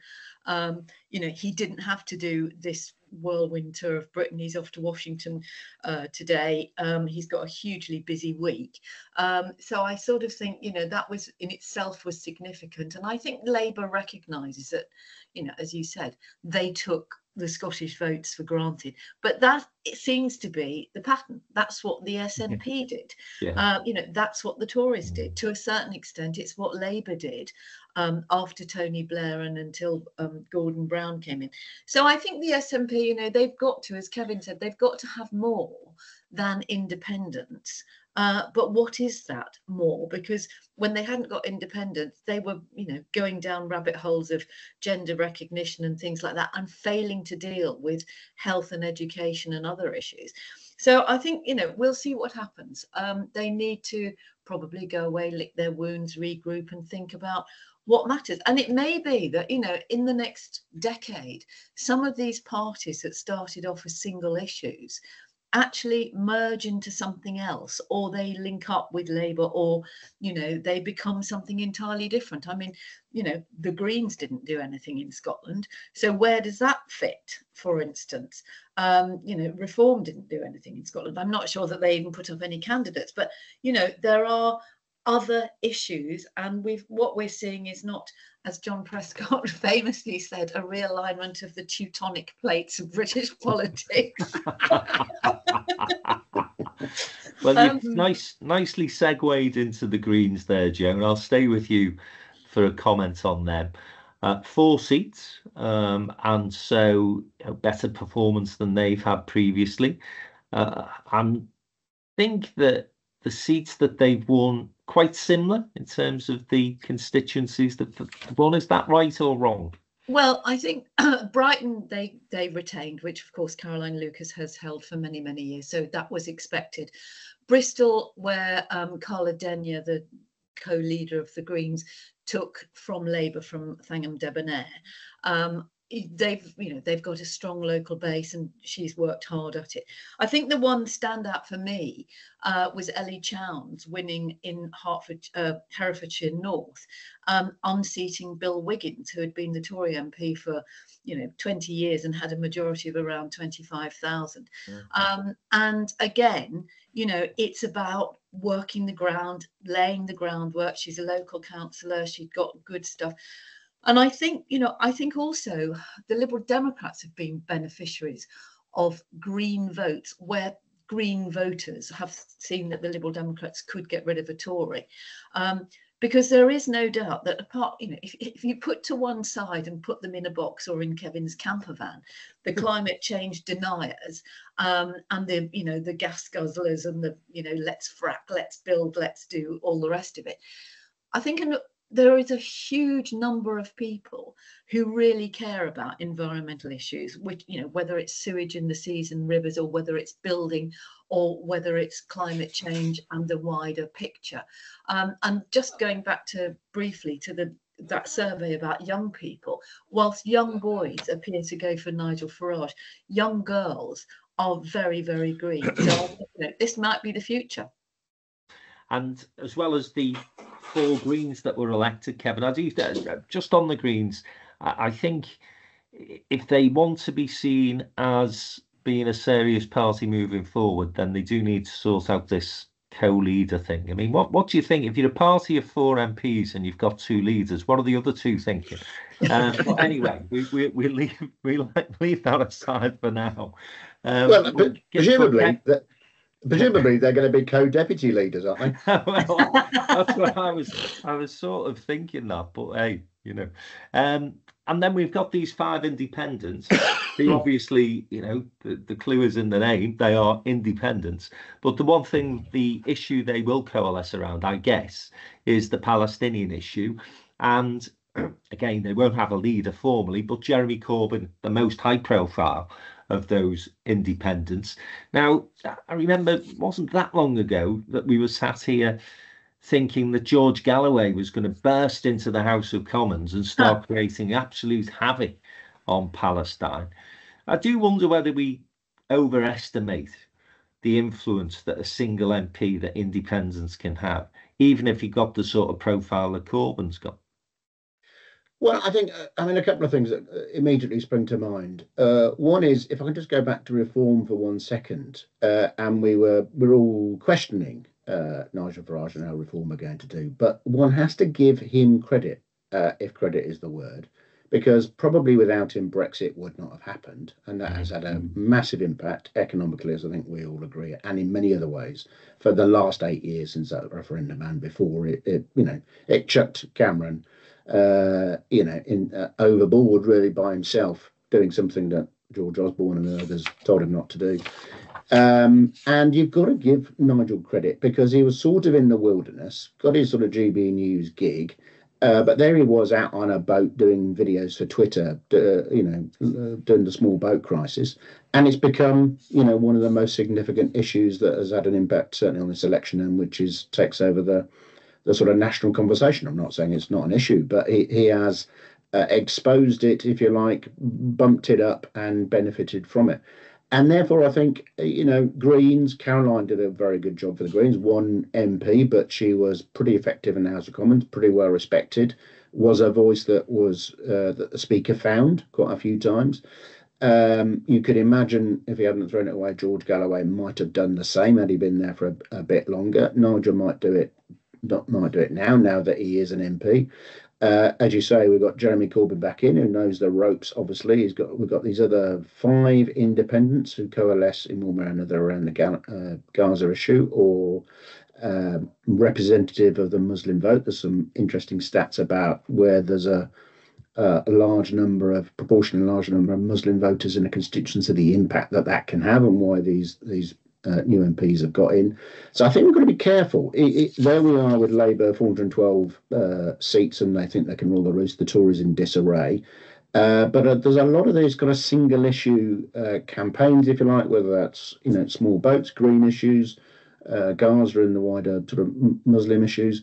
Um, you know, he didn't have to do this whirlwind tour of Britain. He's off to Washington uh, today. Um, he's got a hugely busy week. Um, so I sort of think, you know, that was in itself was significant. And I think Labour recognises that, you know, as you said, they took the Scottish votes for granted, but that it seems to be the pattern. That's what the S N P did. Yeah. Uh, you know, that's what the Tories did. To a certain extent, it's what Labour did um, after Tony Blair and until um, Gordon Brown came in. So I think the S N P, you know, they've got to, as Kevin said, they've got to have more than independence. Uh, but what is that more? Because when they hadn't got independence, they were, you know, going down rabbit holes of gender recognition and things like that and failing to deal with health and education and other issues. So I think, you know, we'll see what happens. Um, they need to probably go away, lick their wounds, regroup and think about what matters. And it may be that, you know, in the next decade, some of these parties that started off as single issues actually merge into something else, or they link up with Labour, or, you know, they become something entirely different. I mean, you know, the Greens didn't do anything in Scotland. So where does that fit, for instance? Um, you know, Reform didn't do anything in Scotland. I'm not sure that they even put up any candidates, but, you know, there are other issues. And we've what we're seeing is not, as John Prescott famously said, a realignment of the Teutonic plates of British politics. Well, um, you've nice, nicely segued into the Greens there, Joan. I'll stay with you for a comment on them. Uh, four seats, um, and so a better performance than they've had previously. Uh, I think that the seats that they've won quite similar in terms of the constituencies that one, is that right or wrong? Well, I think uh, Brighton, they they retained, which of course Caroline Lucas has held for many, many years. So that was expected. Bristol, where um, Carla Denyer, the co-leader of the Greens, took from Labour from Thangham Debonair. Um, they've, you know, they've got a strong local base and she's worked hard at it. I think the one standout for me uh, was Ellie Chowns winning in Hertford, uh, Herefordshire North, um, unseating Bill Wiggins, who had been the Tory M P for, you know, twenty years and had a majority of around twenty-five thousand. Mm-hmm. Um, and again, you know, it's about working the ground, laying the groundwork. She's a local councillor. She'd got good stuff. And I think, you know, I think also the Liberal Democrats have been beneficiaries of Green votes, where Green voters have seen that the Liberal Democrats could get rid of a Tory. Um, because there is no doubt that apart, you know, if, if you put to one side and put them in a box or in Kevin's camper van, the climate change deniers um, and the, you know, the gas guzzlers and the, you know, let's frack, let's build, let's do all the rest of it. I think an, there is a huge number of people who really care about environmental issues, which, you know, whether it's sewage in the seas and rivers, or whether it's building, or whether it's climate change and the wider picture. Um, and just going back to briefly to the that survey about young people, whilst young boys appear to go for Nigel Farage, young girls are very, very green. So you know, this might be the future. And as well as the four Greens that were elected, Kevin, I do, just on the Greens, I think if they want to be seen as being a serious party moving forward, then they do need to sort out this co-leader thing. I mean, what, what do you think? If you're a party of four M Ps and you've got two leaders, what are the other two thinking? Um, but anyway, we, we, we, leave, we leave that aside for now. Um, well, presumably... That Presumably they're going to be co-deputy leaders, aren't they? Well, that's what I was, I was sort of thinking that, but hey, you know. Um, and then we've got these five independents. They obviously, you know, the, the clue is in the name. They are independents. But the one thing, the issue they will coalesce around, I guess, is the Palestinian issue. And again, they won't have a leader formally, but Jeremy Corbyn, the most high profile of those independents. Now, I remember it wasn't that long ago that we were sat here thinking that George Galloway was going to burst into the House of Commons and start creating absolute havoc on Palestine. I do wonder whether we overestimate the influence that a single M P, that independents can have, even if he got the sort of profile that Corbyn's got. Well, I think, I mean, a couple of things that immediately spring to mind. Uh, one is, if I can just go back to reform for one second, uh, and we were we're all questioning uh, Nigel Farage and how reform are going to do, but one has to give him credit, uh, if credit is the word, because probably without him, Brexit would not have happened. And that has had a massive impact economically, as I think we all agree, and in many other ways for the last eight years since that referendum and before it, it you know, it chucked Cameron uh you know in uh, overboard really by himself, doing something that George Osborne and others told him not to do. Um and you've got to give Nigel credit, because he was sort of in the wilderness, got his sort of G B News gig, uh but there he was out on a boat doing videos for Twitter, uh, you know uh, doing the small boat crisis, and it's become you know one of the most significant issues that has had an impact certainly on this election, and which is takes over the the sort of national conversation. I'm not saying it's not an issue, but he, he has uh, exposed it, if you like, bumped it up and benefited from it. And therefore, I think, you know, Greens, Caroline did a very good job for the Greens, one M P, but she was pretty effective in the House of Commons, pretty well respected, was a voice that was uh, that the Speaker found quite a few times. Um, you could imagine if he hadn't thrown it away, George Galloway might have done the same had he been there for a, a bit longer. Nigel might do it. Not might do it now, now that he is an M P. Uh, as you say, we've got Jeremy Corbyn back in, who knows the ropes, obviously. He's got, we've got these other five independents who coalesce in one way or another around the uh, Gaza issue, or uh, representative of the Muslim vote. There's some interesting stats about where there's a, uh, a large number of, proportionally large number of Muslim voters in a constituency, the impact that that can have and why these these Uh, new M Ps have got in. So I think we've got to be careful. It, it, there we are with Labour, four hundred twelve uh, seats, and they think they can rule the roost. The Tories in disarray. Uh, but uh, there's a lot of these kind of single issue uh, campaigns, if you like, whether that's, you know, small boats, green issues, uh, Gaza and the wider sort of Muslim issues.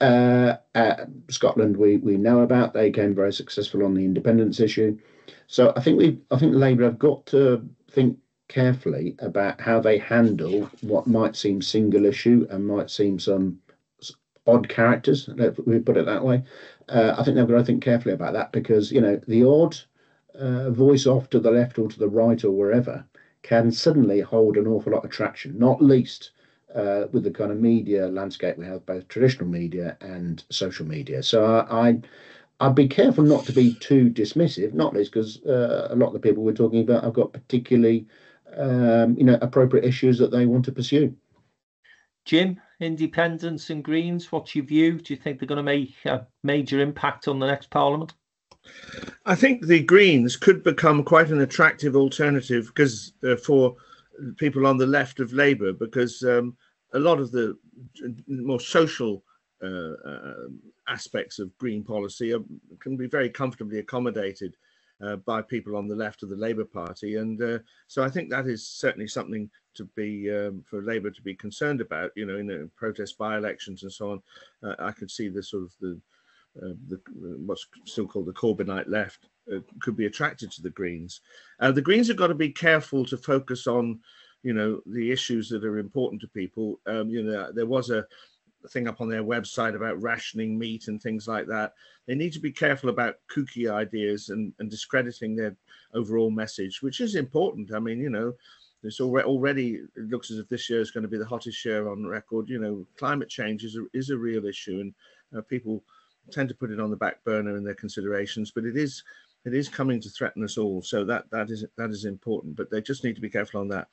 Uh, uh, Scotland, we, we know about. They came very successful on the independence issue. So I think we, I think Labour have got to think carefully about how they handle what might seem single issue and might seem some odd characters, we put it that way. Uh, I think they've got to think carefully about that, because, you know, the odd uh, voice off to the left or to the right or wherever can suddenly hold an awful lot of traction, not least uh, with the kind of media landscape we have, both traditional media and social media. So I, I I'd be careful not to be too dismissive, not least because uh, a lot of the people we're talking about have got particularly Um, you know, appropriate issues that they want to pursue. Jim, independents and Greens, what's your view? Do you think they're going to make a major impact on the next Parliament? I think the Greens could become quite an attractive alternative because uh, for people on the left of Labour, because um, a lot of the more social uh, uh, aspects of Green policy are, can be very comfortably accommodated Uh, by people on the left of the Labour Party, and uh, so I think that is certainly something to be um, for Labour to be concerned about. You know, in the protest by-elections and so on, uh, I could see the sort of the, uh, the what's still called the Corbynite left uh, could be attracted to the Greens. Uh, the Greens have got to be careful to focus on, you know, the issues that are important to people. Um, you know, there was a thing up on their website about rationing meat and things like that. They need to be careful about kooky ideas and, and discrediting their overall message, which is important. I mean, you know, this already, already it looks as if this year is going to be the hottest year on record. You know, climate change is a, is a real issue, and uh, people tend to put it on the back burner in their considerations, but it is it is coming to threaten us all. So that that is that is important, but they just need to be careful on that.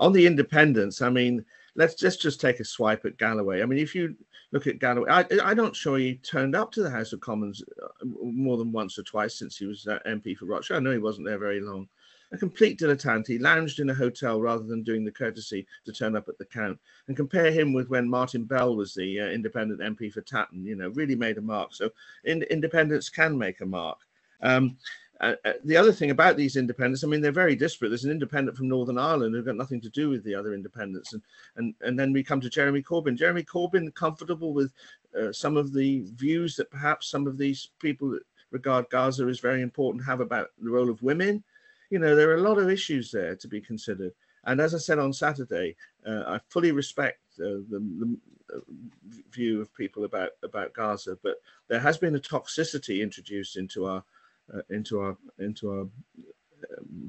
On the independents, I mean, let's, let's just take a swipe at Galloway. I mean, if you look at Galloway, I, I'm not sure he turned up to the House of Commons more than once or twice since he was M P for Rochester. I know he wasn't there very long. A complete dilettante, he lounged in a hotel rather than doing the courtesy to turn up at the count. And compare him with when Martin Bell was the uh, independent M P for Tatton, you know, really made a mark. So in, independents can make a mark. Um, uh, uh, the other thing about these independents, I mean, they're very disparate. There's an independent from Northern Ireland who've got nothing to do with the other independents. And, and, and then we come to Jeremy Corbyn. Jeremy Corbyn, comfortable with uh, some of the views that perhaps some of these people that regard Gaza as very important have about the role of women. You know, there are a lot of issues there to be considered. And as I said on Saturday, uh, I fully respect uh, the, the view of people about, about Gaza, but there has been a toxicity introduced into our uh, into our into our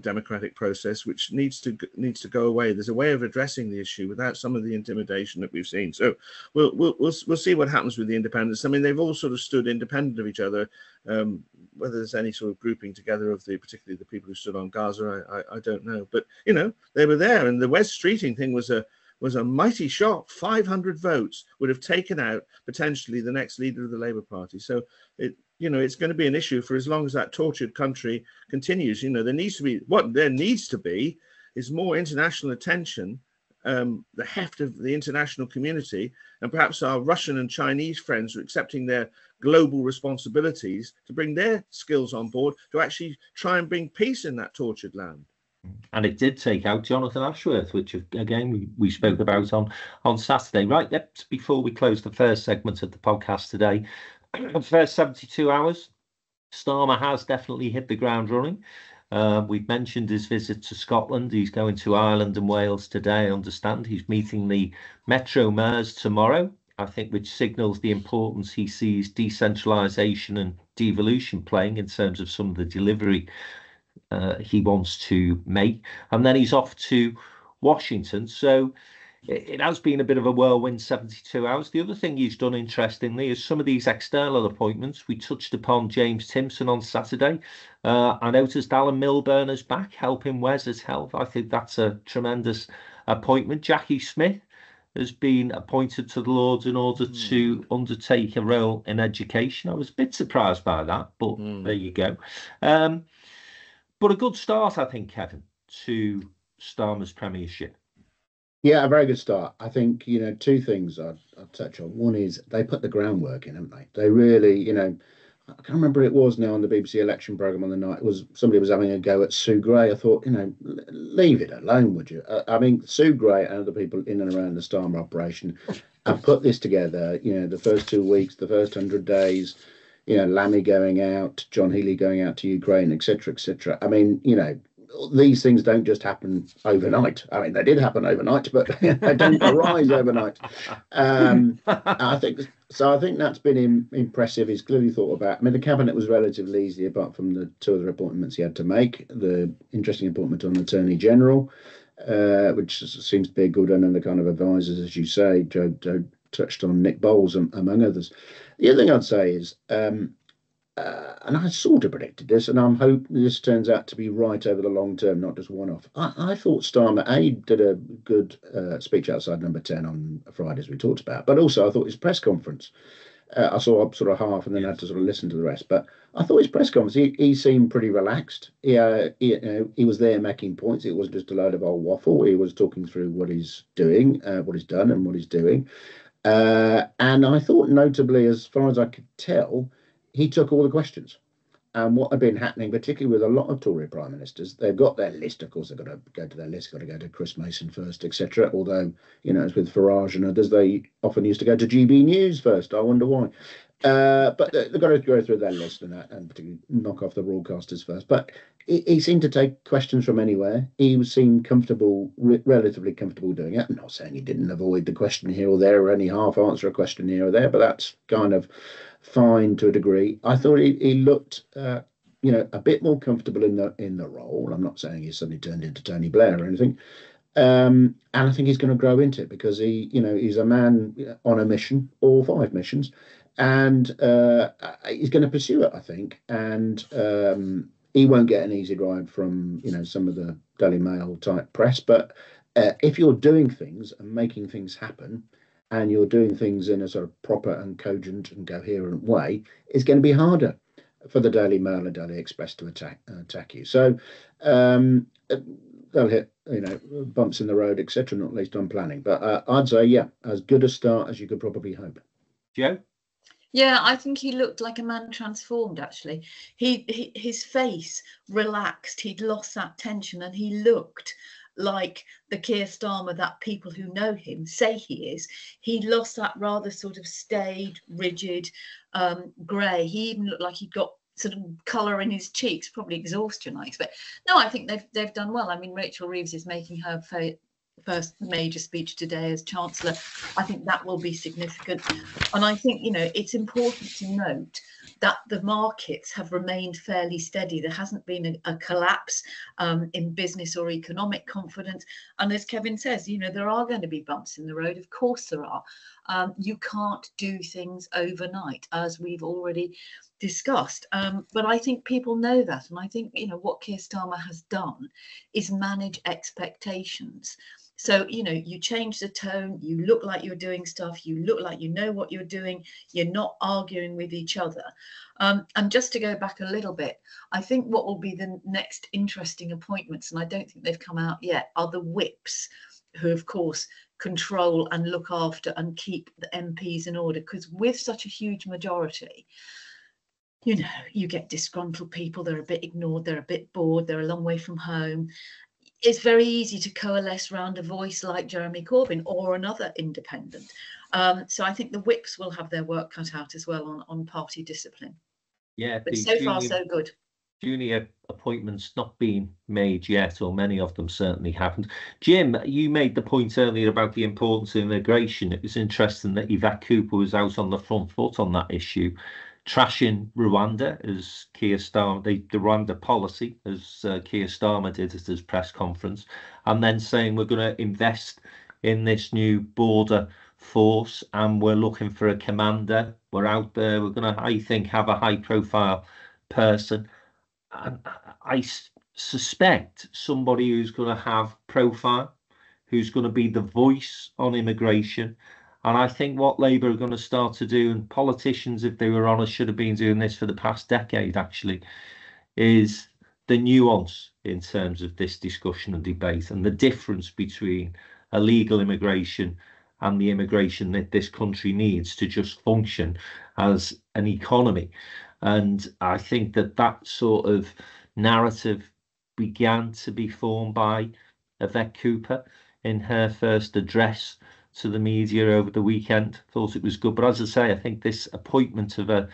democratic process, which needs to needs to go away. There's a way of addressing the issue without some of the intimidation that we've seen. So we'll we'll we'll, we'll see what happens with the independents. I mean, they've all sort of stood independent of each other. Um, whether there's any sort of grouping together of the particularly the people who stood on Gaza, I, I I don't know. But you know, they were there, and the West Streeting thing was a was a mighty shock. five hundred votes would have taken out potentially the next leader of the Labour Party. So it. You know, it's going to be an issue for as long as that tortured country continues. You know, there needs to be what there needs to be is more international attention, um, the heft of the international community, and perhaps our Russian and Chinese friends are accepting their global responsibilities to bring their skills on board to actually try and bring peace in that tortured land. And it did take out Jonathan Ashworth, which again we, we spoke about on on Saturday. Right, that's before we close the first segment of the podcast today. The first seventy-two hours, Starmer has definitely hit the ground running. Uh, we've mentioned his visit to Scotland. He's going to Ireland and Wales today, I understand. He's meeting the Metro Mayors tomorrow, I think, which signals the importance he sees decentralisation and devolution playing in terms of some of the delivery uh, he wants to make. And then he's off to Washington. So it has been a bit of a whirlwind seventy-two hours. The other thing he's done, interestingly, is some of these external appointments. We touched upon James Timpson on Saturday. Uh, I noticed Alan Milburn is back, helping Wes as health. I think that's a tremendous appointment. Jackie Smith has been appointed to the Lords in order mm. to undertake a role in education. I was a bit surprised by that, but mm. there you go. Um, but a good start, I think, Kevin, to Starmer's premiership. Yeah, a very good start. I think, you know, two things I'd, I'd touch on. One is they put the groundwork in, haven't they? They really, you know, I can't remember it was now on the B B C election programme on the night. It was somebody was having a go at Sue Gray. I thought, you know, leave it alone, would you? I, I mean, Sue Gray and other people in and around the Starmer operation have put this together, you know, the first two weeks, the first hundred days, you know, Lammy going out, John Healey going out to Ukraine, et cetera, et cetera. I mean, you know, these things don't just happen overnight. I mean, they did happen overnight, but they don't arise overnight. Um, I think so. I think that's been in, impressive. He's clearly thought about. I mean, the cabinet was relatively easy, apart from the two other appointments he had to make. The interesting appointment on the Attorney General, uh, which seems to be a good one, and the kind of advisors, as you say, Joe, Joe touched on Nick Bowles um, among others. The other thing I'd say is. Um, Uh, and I sort of predicted this, and I'm hoping this turns out to be right over the long term, not just one-off. I, I thought Starmer, A, did a good uh, speech outside number ten on Friday, as we talked about, but also I thought his press conference, uh, I saw sort of half and then had to sort of listen to the rest, but I thought his press conference, he, he seemed pretty relaxed. He, uh, he, you know, he was there making points. It wasn't just a load of old waffle. He was talking through what he's doing, uh, what he's done and what he's doing. Uh, and I thought notably, as far as I could tell, he took all the questions. And what had been happening, particularly with a lot of Tory prime ministers, they've got their list. Of course, they've got to go to their list, got to go to Chris Mason first, et cetera. Although, you know, it's with Farage and others, they often used to go to G B News first. I wonder why. Uh, but they've got to go through their list and that, and particularly knock off the broadcasters first. But he, he seemed to take questions from anywhere. He seemed comfortable, re- relatively comfortable doing it. I'm not saying he didn't avoid the question here or there, or only half answer a question here or there, but that's kind of fine to a degree. I thought he, he looked, uh, you know, a bit more comfortable in the in the role. I'm not saying he suddenly turned into Tony Blair or anything. Um, and I think he's going to grow into it because he, you know, he's a man on a mission, all five missions. And uh, he's going to pursue it, I think. And um, he won't get an easy ride from, you know, some of the Daily Mail type press. But uh, if you're doing things and making things happen, and you're doing things in a sort of proper and cogent and coherent way, it's going to be harder for the Daily Mail and Daily Express to attack attack you. So um, they'll hit, you know, bumps in the road, et cetera. Not least on planning, but uh, I'd say, yeah, as good a start as you could probably hope. Joe? Yeah, I think he looked like a man transformed. Actually, he, he his face relaxed. He'd lost that tension, and he looked like the Keir Starmer that people who know him say he is. He lost that rather sort of staid, rigid um, grey. He even looked like he'd got sort of colour in his cheeks, probably exhaustion, I expect. No, I think they've they've done well. I mean, Rachel Reeves is making her first major speech today as Chancellor. I think that will be significant. And I think, you know, it's important to note that the markets have remained fairly steady. There hasn't been a, a collapse um, in business or economic confidence. And as Kevin says, you know, there are going to be bumps in the road. Of course there are. Um, you can't do things overnight, as we've already discussed. Um, but I think people know that. And I think, you know, what Keir Starmer has done is manage expectations. So, you know, you change the tone, you look like you're doing stuff, you look like you know what you're doing, you're not arguing with each other. Um, and just to go back a little bit, I think what will be the next interesting appointments, and I don't think they've come out yet, are the whips, who, of course, control and look after and keep the M Ps in order, because with such a huge majority, you know, you get disgruntled people, they're a bit ignored, they're a bit bored, they're a long way from home. It's very easy to coalesce around a voice like Jeremy Corbyn or another independent. Um, so I think the whips will have their work cut out as well on, on party discipline. Yeah, but so junior, far so good. Junior appointments not being made yet, or many of them certainly haven't. Jim, you made the point earlier about the importance of immigration. It was interesting that Yvette Cooper was out on the front foot on that issue, trashing Rwanda as Keir Starmer, the, the Rwanda policy as uh, Keir Starmer did at his press conference, and then saying we're going to invest in this new border force and we're looking for a commander. We're out there. We're going to, I think, have a high profile person. And I suspect somebody who's going to have profile, who's going to be the voice on immigration. And I think what Labour are going to start to do, and politicians, if they were honest, should have been doing this for the past decade, actually, is the nuance in terms of this discussion and debate and the difference between illegal immigration and the immigration that this country needs to just function as an economy. And I think that that sort of narrative began to be formed by Yvette Cooper in her first address to the media over the weekend. Thought it was good, but as I say, I think this appointment of a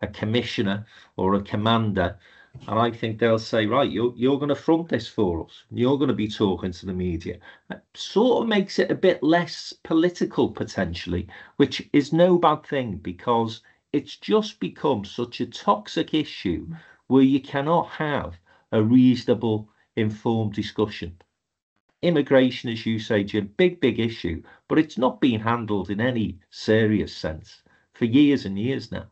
a commissioner or a commander, and I think they'll say, right, you're, you're going to front this for us, you're going to be talking to the media. That sort of makes it a bit less political potentially, which is no bad thing, because it's just become such a toxic issue where you cannot have a reasonable informed discussion. Immigration, as you say, Jim, big, big issue, but it's not being handled in any serious sense for years and years now.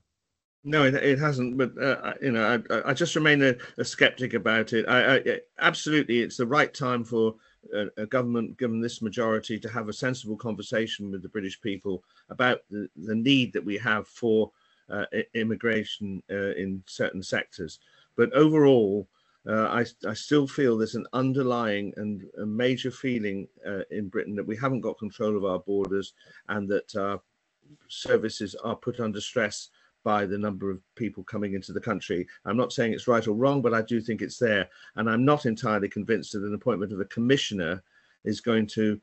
No, it, it hasn't. But, uh, you know, I, I just remain a, a sceptic about it. I, I, absolutely, it's the right time for a, a government, given this majority, to have a sensible conversation with the British people about the, the need that we have for uh, immigration uh, in certain sectors. But overall, Uh, I, I still feel there's an underlying and a major feeling uh, in Britain that we haven't got control of our borders, and that our services are put under stress by the number of people coming into the country. I'm not saying it's right or wrong, but I do think it's there. And I'm not entirely convinced that an appointment of a commissioner is going to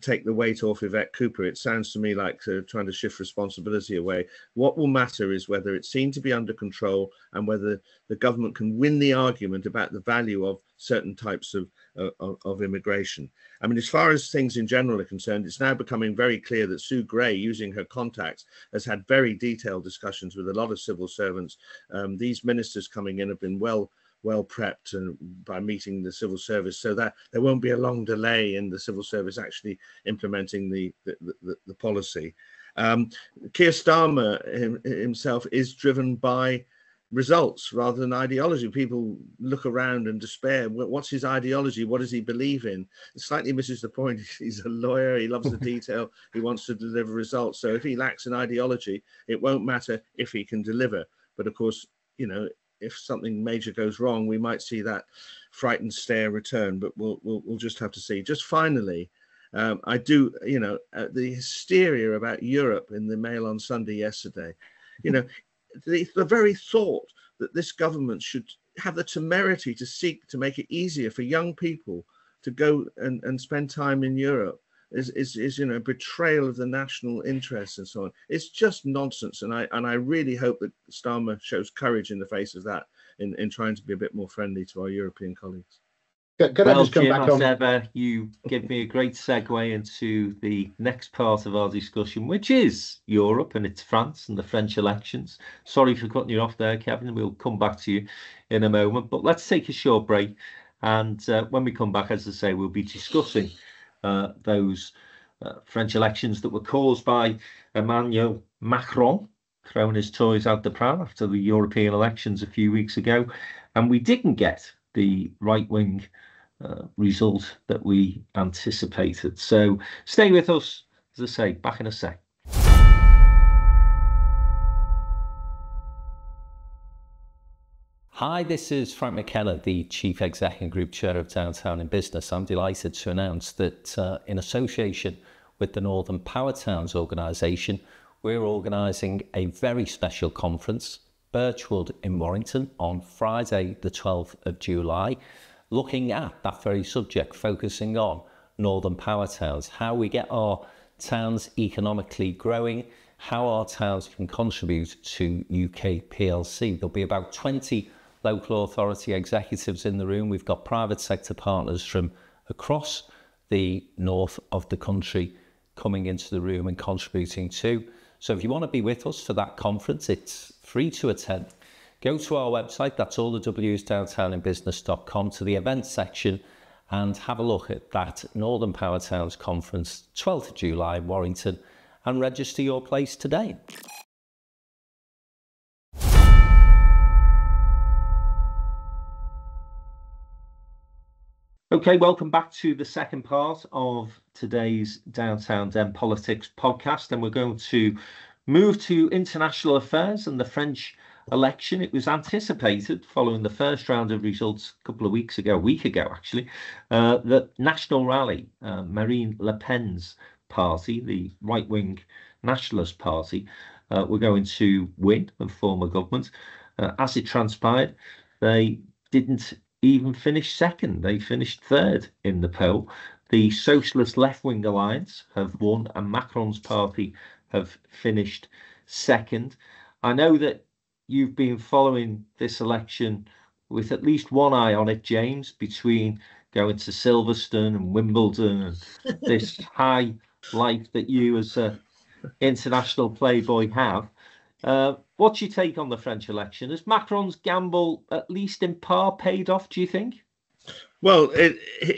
take the weight off Yvette Cooper. It sounds to me like uh, trying to shift responsibility away. What will matter is whether it's seen to be under control, and whether the government can win the argument about the value of certain types of, uh, of, of immigration. I mean, as far as things in general are concerned, it's now becoming very clear that Sue Gray, using her contacts, has had very detailed discussions with a lot of civil servants. Um, these ministers coming in have been well well prepped and by meeting the civil service, so that there won't be a long delay in the civil service actually implementing the the, the, the policy. Um, Keir Starmer him, himself is driven by results rather than ideology. People look around and despair. What's his ideology? What does he believe in? It slightly misses the point. He's a lawyer. He loves the detail. He wants to deliver results. So if he lacks an ideology, it won't matter if he can deliver. But of course, you know, if something major goes wrong, we might see that frightened stare return, but we'll, we'll, we'll just have to see. Just finally, um, I do, you know, uh, the hysteria about Europe in the Mail on Sunday yesterday, you know, the, the very thought that this government should have the temerity to seek to make it easier for young people to go and, and spend time in Europe is, is, is, you know, betrayal of the national interests and so on. It's just nonsense. And I, and I really hope that Starmer shows courage in the face of that in, in trying to be a bit more friendly to our European colleagues. Can, can well, I just come Jim, back as on? Ever, you give me a great segue into the next part of our discussion, which is Europe, and it's France and the French elections. Sorry for cutting you off there, Kevin. We'll come back to you in a moment, but let's take a short break. And uh, when we come back, as I say, we'll be discussing Uh, those uh, French elections that were caused by Emmanuel Macron throwing his toys out the pram after the European elections a few weeks ago. And we didn't get the right-wing uh, result that we anticipated. So stay with us, as I say, back in a sec. Hi, this is Frank McKellar, the Chief Exec and Group Chair of Downtown in Business. I'm delighted to announce that uh, in association with the Northern Power Towns organisation, we're organising a very special conference, Birchwood in Warrington, on Friday the twelfth of July, looking at that very subject, focusing on Northern Power Towns, how we get our towns economically growing, how our towns can contribute to U K P L C. There'll be about twenty local authority executives in the room. We've got private sector partners from across the north of the country coming into the room and contributing too. So if you want to be with us for that conference, it's free to attend. Go to our website, that's all the W's, downtown in business dot com, to the events section and have a look at that Northern Power Towns Conference, twelfth of July in Warrington, and register your place today. Okay, welcome back to the second part of today's Downtown Den Politics podcast, and we're going to move to international affairs and the French election. It was anticipated following the first round of results a couple of weeks ago, a week ago actually, uh, that National Rally, uh, Marine Le Pen's party, the right-wing nationalist party, uh, were going to win and form a government. Uh, as it transpired, they didn't even finish second. They finished third in the poll. The socialist left-wing alliance have won and Macron's party have finished second. I know that you've been following this election with at least one eye on it, James, between going to Silverstone and Wimbledon and this high life that you as an international playboy have. Uh, what's your take on the French election? Has Macron's gamble, at least in part, paid off, do you think? Well, it,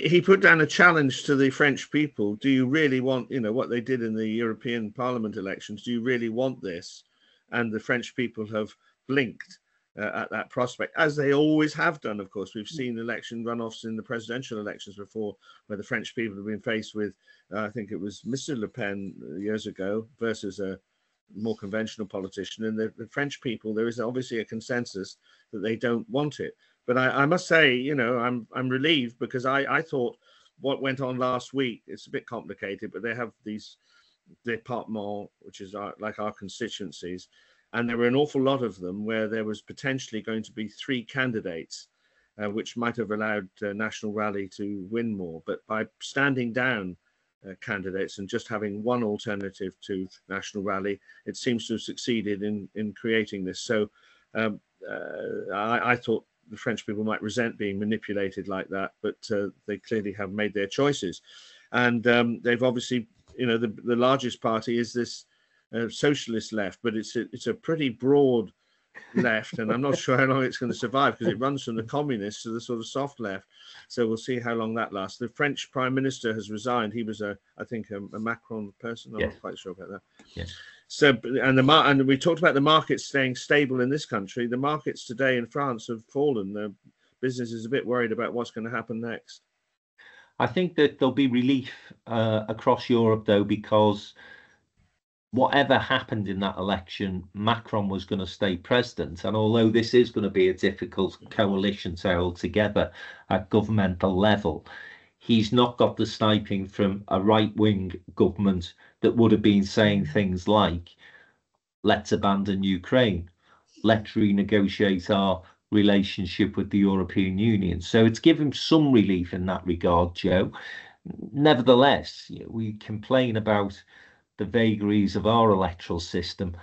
he put down a challenge to the French people. Do you really want, you know, what they did in the European Parliament elections? Do you really want this? And the French people have blinked Uh, at that prospect, as they always have done. Of course, we've seen election runoffs in the presidential elections before, where the French people have been faced with, uh, I think it was Mister Le Pen years ago versus a more conventional politician. And the, the French people, there is obviously a consensus that they don't want it. But I, I must say, you know, I'm I'm relieved, because I, I thought what went on last week, it's a bit complicated, but they have these départements, which is our, like our constituencies, and there were an awful lot of them where there was potentially going to be three candidates, uh, which might have allowed uh, National Rally to win more. But by standing down uh, candidates and just having one alternative to National Rally, it seems to have succeeded in, in creating this. So um, uh, I, I thought the French people might resent being manipulated like that, but uh, they clearly have made their choices. And um, they've obviously, you know, the, the largest party is this Uh, socialist left, but it's a, it's a pretty broad left, and I'm not sure how long it's going to survive, because it runs from the communists to the sort of soft left. So we'll see how long that lasts. The French Prime Minister has resigned. He was a, I think, a, a Macron person. I'm yes. not quite sure about that. Yes. So, and the and we talked about the markets staying stable in this country. The markets today in France have fallen. The business is a bit worried about what's going to happen next. I think that there'll be relief uh, across Europe, though, because whatever happened in that election, Macron was going to stay president. And although this is going to be a difficult coalition to hold together at governmental level, he's not got the sniping from a right-wing government that would have been saying things like, let's abandon Ukraine, let's renegotiate our relationship with the European Union. So it's given some relief in that regard, Joe. Nevertheless, we complain about the vagaries of our electoral system.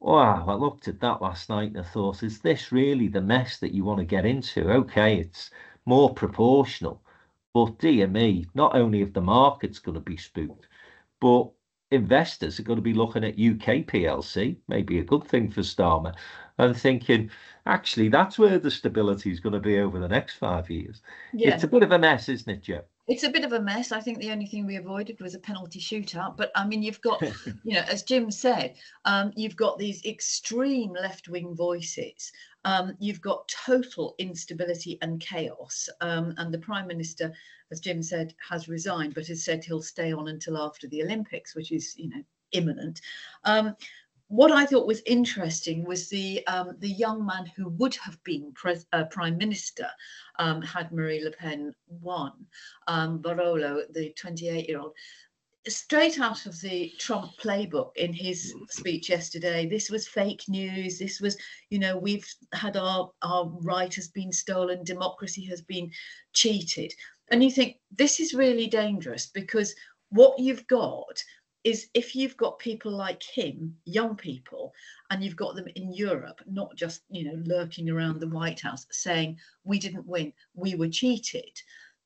Wow, I looked at that last night and I thought, is this really the mess that you want to get into? Okay, it's more proportional. But dear me, not only if the market's going to be spooked, but investors are going to be looking at U K P L C, maybe a good thing for Starmer, and thinking, actually, that's where the stability is going to be over the next five years. Yeah. It's a bit of a mess, isn't it, Joe? It's a bit of a mess. I think the only thing we avoided was a penalty shootout. But I mean, you've got, you know, as Jim said, um, you've got these extreme left-wing voices. Um, you've got total instability and chaos. Um, and the Prime Minister, as Jim said, has resigned, but has said he'll stay on until after the Olympics, which is, you know, imminent. Um, what I thought was interesting was the um, the young man who would have been pre uh, Prime Minister um, had Marie Le Pen won, um, Barolo, the twenty-eight-year-old. Straight out of the Trump playbook in his speech yesterday, this was fake news. This was, you know, we've had our, our right has been stolen, democracy has been cheated. And you think this is really dangerous, because what you've got is, if you've got people like him, young people, and you've got them in Europe, not just, you know, lurking around the White House saying, we didn't win, we were cheated,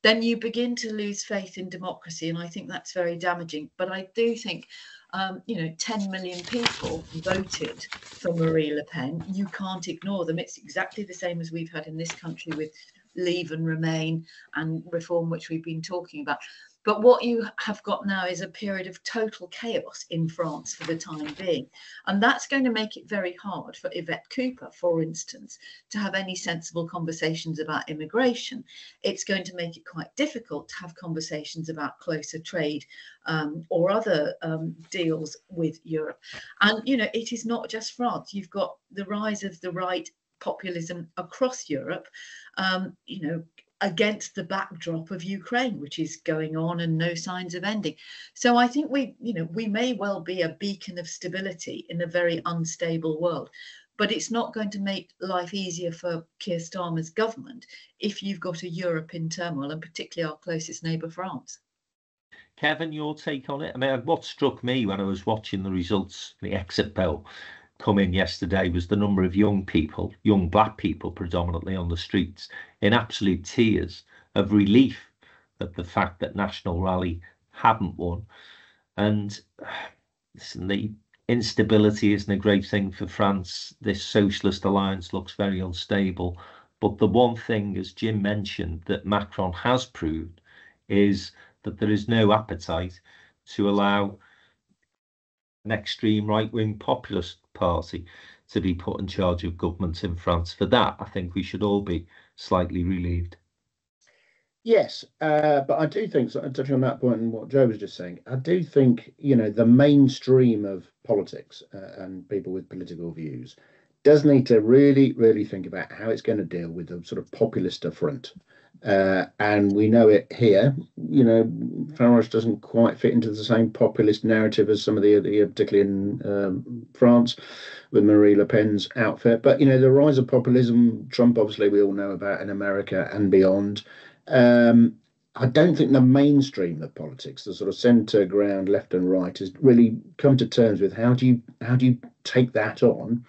then you begin to lose faith in democracy. And I think that's very damaging. But I do think, um, you know, ten million people voted for Marie Le Pen. You can't ignore them. It's exactly the same as we've had in this country with Leave and Remain and reform, which we've been talking about. But what you have got now is a period of total chaos in France for the time being. And that's going to make it very hard for Yvette Cooper, for instance, to have any sensible conversations about immigration. It's going to make it quite difficult to have conversations about closer trade um, or other um, deals with Europe. And, you know, it is not just France. You've got the rise of the right populism across Europe, um, you know, against the backdrop of Ukraine, which is going on and no signs of ending. So I think we, you know, we may well be a beacon of stability in a very unstable world, but it's not going to make life easier for Keir Starmer's government if you've got a Europe in turmoil, and particularly our closest neighbour, France. Kevin, your take on it? I mean, what struck me when I was watching the results, the exit poll come in yesterday, was the number of young people, young black people predominantly, on the streets in absolute tears of relief at the fact that National Rally hadn't won. And listen, the instability isn't a great thing for France. This socialist alliance looks very unstable. But the one thing, as Jim mentioned, that Macron has proved is that there is no appetite to allow an extreme right-wing populist party to be put in charge of government in France. For that, I think we should all be slightly relieved. Yes, uh, but I do think, so touching on that point and what Joe was just saying, I do think, you know, the mainstream of politics uh, and people with political views does need to really, really think about how it's going to deal with the sort of populist affront. Uh, and we know it here, you know, Farage doesn't quite fit into the same populist narrative as some of the, the particularly in um, France, with Marie Le Pen's outfit. But, you know, the rise of populism, Trump, obviously, we all know about in America and beyond. Um, I don't think the mainstream of politics, the sort of centre ground, left and right, has really come to terms with how do you how do you take that on?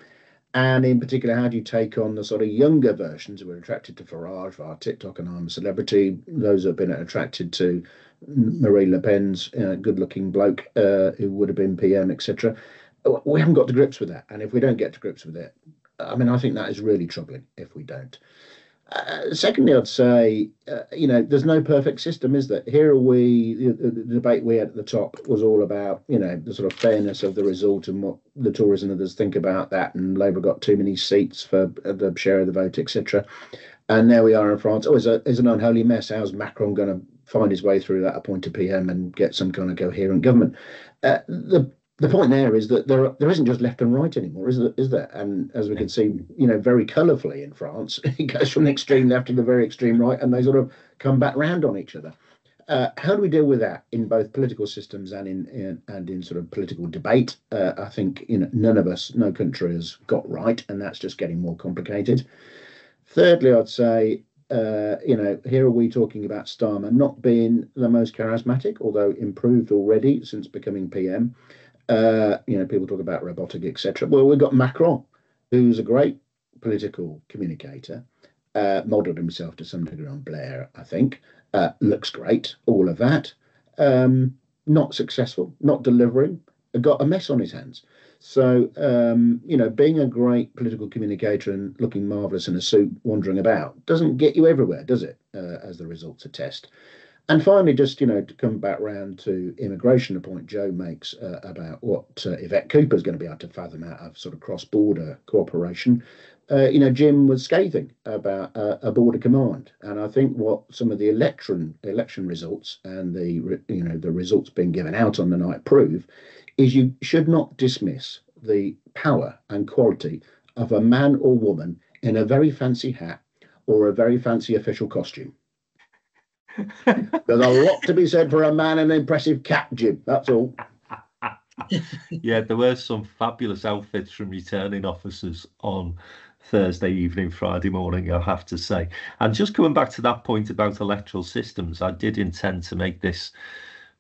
And in particular, how do you take on the sort of younger versions who are attracted to Farage via TikTok and I'm a Celebrity, those who have been attracted to Marie Le Pen's uh, good-looking bloke uh, who would have been P M, et cetera. We haven't got to grips with that. And if we don't get to grips with it, I mean, I think that is really troubling if we don't. Uh, secondly, I'd say, uh, you know, there's no perfect system, is there? Here are we, the, the debate we had at the top was all about, you know, the sort of fairness of the result and what the Tories and others think about that. And Labour got too many seats for the share of the vote, et cetera. And there we are in France. Oh, it's, a, it's an unholy mess. How's Macron going to find his way through that, appoint a P M and get some kind of coherent government? Uh, the The point there is that there there isn't just left and right anymore, is there? Is there? And as we can see, you know, very colourfully in France, it goes from the extreme left to the very extreme right, and they sort of come back round on each other. Uh, how do we deal with that in both political systems and in, in and in sort of political debate? Uh, I think, you know, none of us, no country has got right, and that's just getting more complicated. Thirdly, I'd say, uh, you know, here are we talking about Starmer not being the most charismatic, although improved already since becoming P M. Uh, you know, people talk about robotic, et cetera. Well, we've got Macron, who's a great political communicator, uh, modelled himself to some degree on Blair, I think. Uh, looks great, all of that. Um, not successful, not delivering, got a mess on his hands. So, um, you know, being a great political communicator and looking marvellous in a suit, wandering about, doesn't get you everywhere, does it, uh, as the results attest? And finally, just, you know, to come back round to immigration, the point Joe makes uh, about what uh, Yvette Cooper is going to be able to fathom out of sort of cross-border cooperation. Uh, you know, Jim was scathing about uh, a border command. And I think what some of the election election results and the, you know, the results being given out on the night prove is you should not dismiss the power and quality of a man or woman in a very fancy hat or a very fancy official costume. There's a lot to be said for a man in an impressive cap, Jim. That's all. Yeah, there were some fabulous outfits from returning officers on Thursday evening, Friday morning, I have to say. And just coming back to that point about electoral systems, I did intend to make this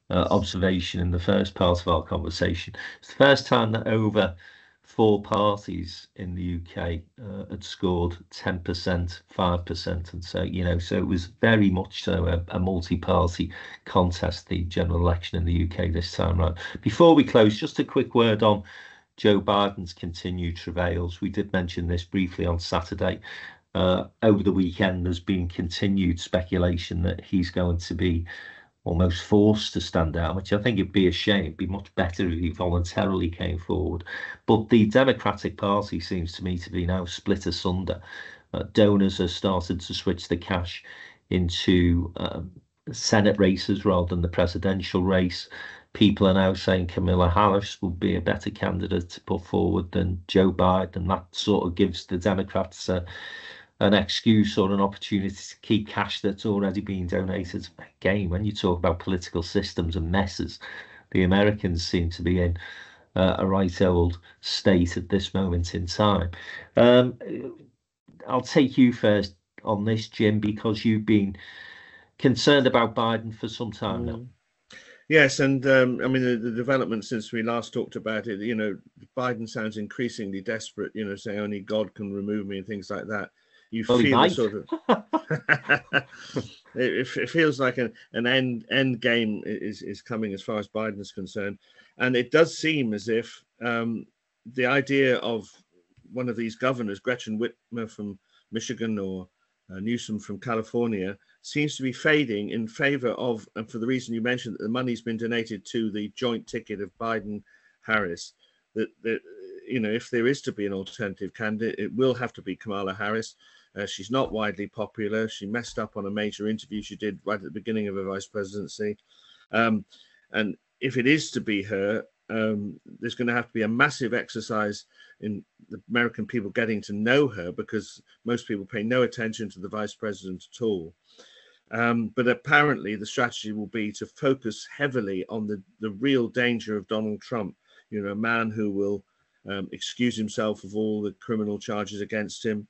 uh, observation in the first part of our conversation. It's the first time that over four parties in the U K uh, had scored ten percent, five percent. And so, you know, so it was very much so a, a multi-party contest, the general election in the U K this time round. Before we close, just a quick word on Joe Biden's continued travails. We did mention this briefly on Saturday. Uh, over the weekend, there's been continued speculation that he's going to be almost forced to stand down, which I think would be a shame. It'd be much better if he voluntarily came forward. But the Democratic Party seems to me to be now split asunder. Uh, donors have started to switch the cash into um, Senate races rather than the presidential race. People are now saying Kamala Harris will be a better candidate to put forward than Joe Biden. And that sort of gives the Democrats a an excuse or an opportunity to keep cash that's already been donated. Again, when you talk about political systems and messes, the Americans seem to be in uh, a right old state at this moment in time. Um, I'll take you first on this, Jim, because you've been concerned about Biden for some time mm. now. Yes, and um, I mean, the, the development since we last talked about it, you know, Biden sounds increasingly desperate, you know, saying only God can remove me and things like that. You well, feel sort of it, it feels like an, an end end game is, is coming as far as Biden is concerned. And it does seem as if um, the idea of one of these governors, Gretchen Whitmer from Michigan or uh, Newsom from California, seems to be fading in favor of, and for the reason you mentioned, that the money's been donated to the joint ticket of Biden-Harris, that, that, you know, if there is to be an alternative candidate, it will have to be Kamala Harris. Uh, she's not widely popular. She messed up on a major interview she did right at the beginning of her vice presidency. Um, and if it is to be her, um, there's going to have to be a massive exercise in the American people getting to know her, because most people pay no attention to the vice president at all. Um, but apparently the strategy will be to focus heavily on the, the real danger of Donald Trump, you know, a man who will um, excuse himself of all the criminal charges against him,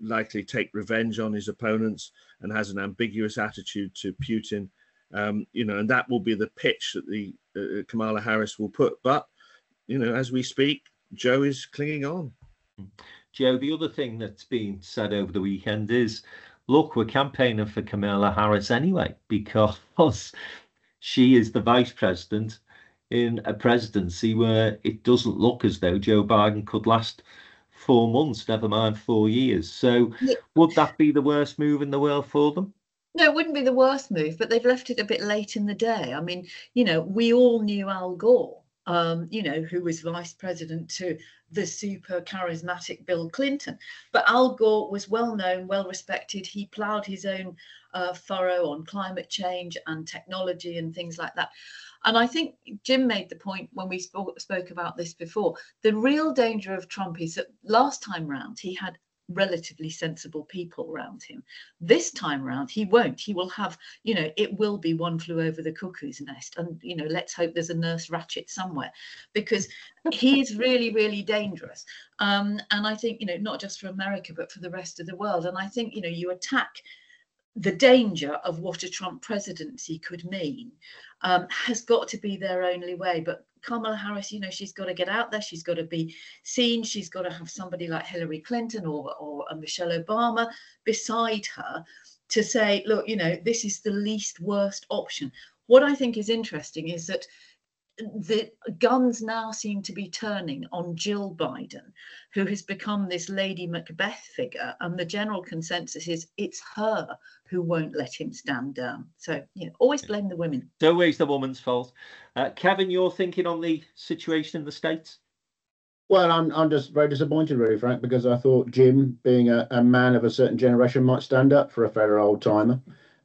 likely take revenge on his opponents, and has an ambiguous attitude to Putin, um, you know, and that will be the pitch that the uh, Kamala Harris will put. But, you know, as we speak, Joe is clinging on. Joe, the other thing that's been said over the weekend is, look, we're campaigning for Kamala Harris anyway, because she is the vice president in a presidency where it doesn't look as though Joe Biden could last four months, never mind four years. So yeah. Would that be the worst move in the world for them? No, it wouldn't be the worst move, but they've left it a bit late in the day. I mean, you know, we all knew Al Gore, um, you know, who was vice president to the super charismatic Bill Clinton. But Al Gore was well known, well respected. He ploughed his own uh, furrow on climate change and technology and things like that. And I think Jim made the point when we spoke, spoke about this before. The real danger of Trump is that last time round he had relatively sensible people around him. This time round he won't. He will have, you know, it will be one flew over the cuckoo's nest, and you know, let's hope there's a nurse ratchet somewhere, because he is really, really dangerous. Um, and I think, you know, not just for America but for the rest of the world. And I think, you know, you attack the danger of what a Trump presidency could mean um, has got to be their only way. But Kamala Harris, you know, she's got to get out there. She's got to be seen. She's got to have somebody like Hillary Clinton or, or a Michelle Obama beside her to say, look, you know, this is the least worst option. What I think is interesting is that the guns now seem to be turning on Jill Biden, who has become this Lady Macbeth figure. And the general consensus is it's her who won't let him stand down. So, you know, always blame the women. It's always the woman's fault. Uh, Kevin, you're thinking on the situation in the States? Well, I'm, I'm just very disappointed, really, Frank, because I thought Jim, being a, a man of a certain generation, might stand up for a fellow old timer.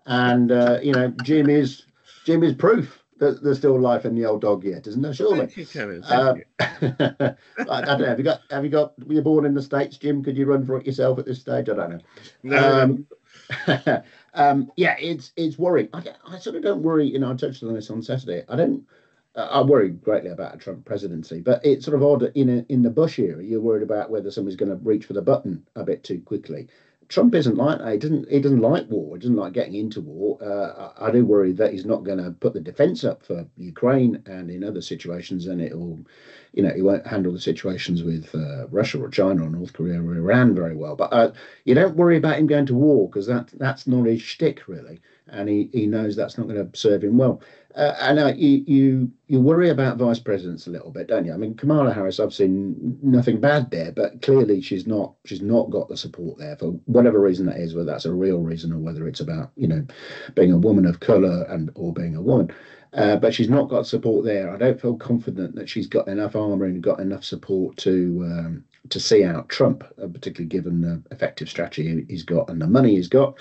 And, uh, you know, Jim is Jim is proof. There's still life in the old dog yet, isn't there? Surely. Thank you, Kevin. Thank you. Um, I don't know. Have you got? Have you got? Were you born in the States, Jim? Could you run for it yourself at this stage? I don't know. No. Um, um, yeah, it's it's worrying. I, I sort of don't worry. You know, I touched on this on Saturday. I don't. Uh, I worry greatly about a Trump presidency, but it's sort of odd in a, in the Bush era. You're worried about whether somebody's going to reach for the button a bit too quickly. Trump isn't like that. He doesn't, he doesn't like war. He doesn't like getting into war. Uh, I, I do worry that he's not going to put the defence up for Ukraine and in other situations, and it will, you know, he won't handle the situations with uh, Russia or China or North Korea or Iran very well. But uh, you don't worry about him going to war, because that that's not his shtick, really, and he, he knows that's not going to serve him well. Uh, and uh, you, you you worry about vice presidents a little bit, don't you? I mean, Kamala Harris, I've seen nothing bad there, but clearly she's not she's not got the support there for whatever reason that is, whether that's a real reason or whether it's about, you know, being a woman of colour and or being a woman. Uh, but she's not got support there. I don't feel confident that she's got enough armour and got enough support to um, to see out Trump, uh, particularly given the effective strategy he's got and the money he's got.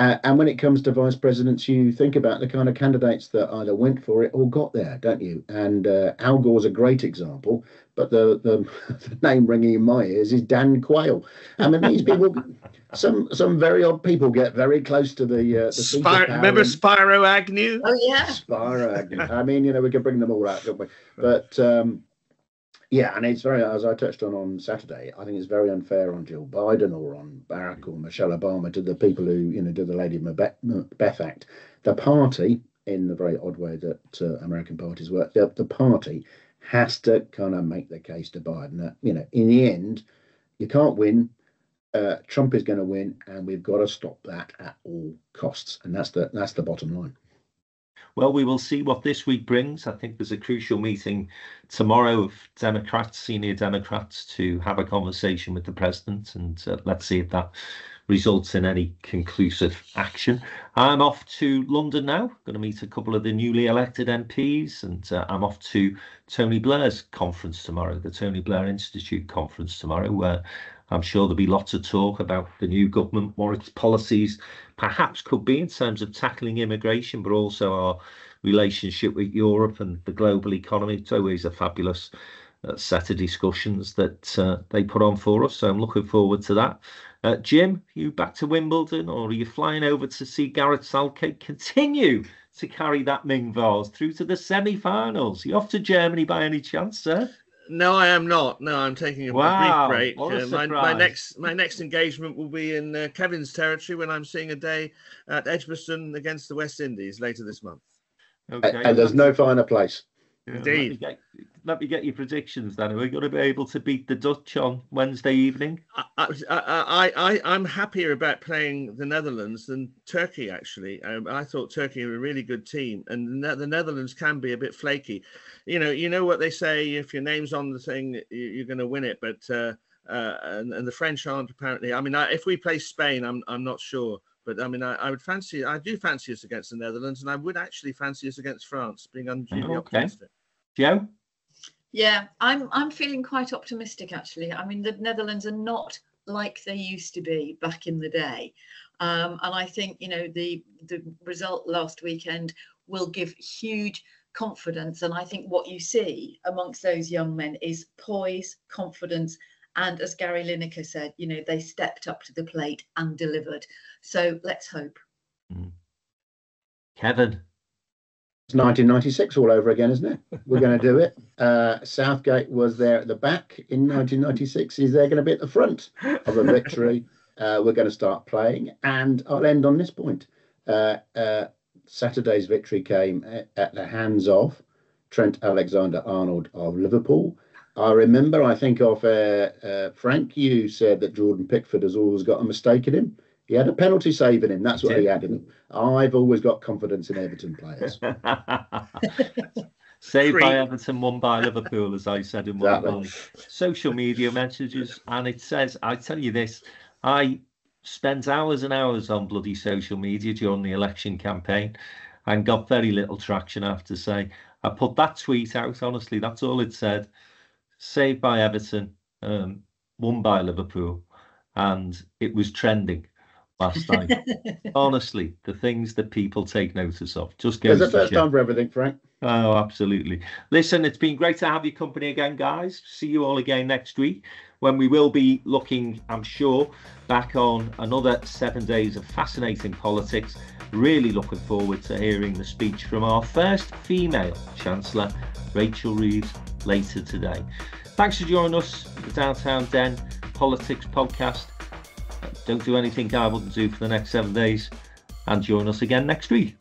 Uh, and when it comes to vice presidents, you think about the kind of candidates that either went for it or got there, don't you? And uh, Al Gore's a great example, but the, the, the name ringing in my ears is Dan Quayle. I mean, these people, some some very odd people get very close to the... Uh, the Spyro, remember and, Spyro Agnew? Oh, yeah. Spyro Agnew. I mean, you know, we could bring them all out, don't we? But... Um, yeah, and it's very, as I touched on on Saturday, I think it's very unfair on Jill Biden or on Barack or Michelle Obama, to the people who, you know, do the Lady Macbeth Act. The party, in the very odd way that uh, American parties work, the, the party has to kind of make the case to Biden that, you know, in the end, you can't win. Uh, Trump is going to win, and we've got to stop that at all costs. And that's the that's the bottom line. Well, we will see what this week brings. I think there's a crucial meeting tomorrow of Democrats, senior Democrats, to have a conversation with the president. And uh, let's see if that results in any conclusive action. I'm off to London now. I'm going to meet a couple of the newly elected M Ps, and uh, I'm off to Tony Blair's conference tomorrow, the Tony Blair Institute conference tomorrow, where I'm sure there'll be lots of talk about the new government, what its policies perhaps could be in terms of tackling immigration, but also our relationship with Europe and the global economy. It's always a fabulous uh, set of discussions that uh, they put on for us. So I'm looking forward to that. Uh, Jim, are you back to Wimbledon, or are you flying over to see Gareth Southgate continue to carry that Ming vase through to the semi-finals? Are you off to Germany by any chance, sir? No, I am not. No, I'm taking a wow, brief break. Uh, my, my next my next engagement will be in uh, Kevin's territory, when I'm seeing a day at Edgbaston against the West Indies later this month. Okay, and, and there's no finer place. Indeed. Let me, get, let me get your predictions then. Are we going to be able to beat the Dutch on Wednesday evening? I, I, I, I'm happier about playing the Netherlands than Turkey, actually. Um, I thought Turkey were a really good team, and the Netherlands can be a bit flaky. You know, you know what they say, if your name's on the thing, you're going to win it. But uh, uh, and, and the French aren't apparently. I mean, I, if we play Spain, I'm I'm not sure, but I mean, I, I would fancy, I do fancy us against the Netherlands, and I would actually fancy us against France, being unduly okay. optimistic. Joe? Yeah, I'm I'm feeling quite optimistic actually. I mean, the Netherlands are not like they used to be back in the day, um, and I think you know the the result last weekend will give huge confidence. And I think what you see amongst those young men is poise, confidence, and as Gary Lineker said, you know they stepped up to the plate and delivered. So let's hope. Mm. Kevin. It's nineteen ninety-six all over again, isn't it? We're going to do it. Uh, Southgate was there at the back in nineteen ninety-six. He's there going to be at the front of a victory. Uh, we're going to start playing. And I'll end on this point. Uh, uh, Saturday's victory came at, at the hands of Trent Alexander-Arnold of Liverpool. I remember, I think of uh, uh, Frank, you said that Jordan Pickford has always got a mistake in him. He had a penalty save in him. That's what he had in him. I've always got confidence in Everton players. Saved Three. by Everton, won by Liverpool, as I said in one of my social media messages. And it says, I tell you this, I spent hours and hours on bloody social media during the election campaign and got very little traction, I have to say. I put that tweet out, honestly, that's all it said. Saved by Everton, um, won by Liverpool. And it was trending last night. Honestly, the things that people take notice of just goes. There's a first time for everything, Frank. Oh, absolutely. Listen, it's been great to have your company again, guys. See you all again next week when we will be looking, I'm sure, back on another seven days of fascinating politics. Really looking forward to hearing the speech from our first female Chancellor, Rachel Reeves, later today. Thanks for joining us, the Downtown Den Politics Podcast. Don't do anything I wouldn't do for the next seven days, and join us again next week.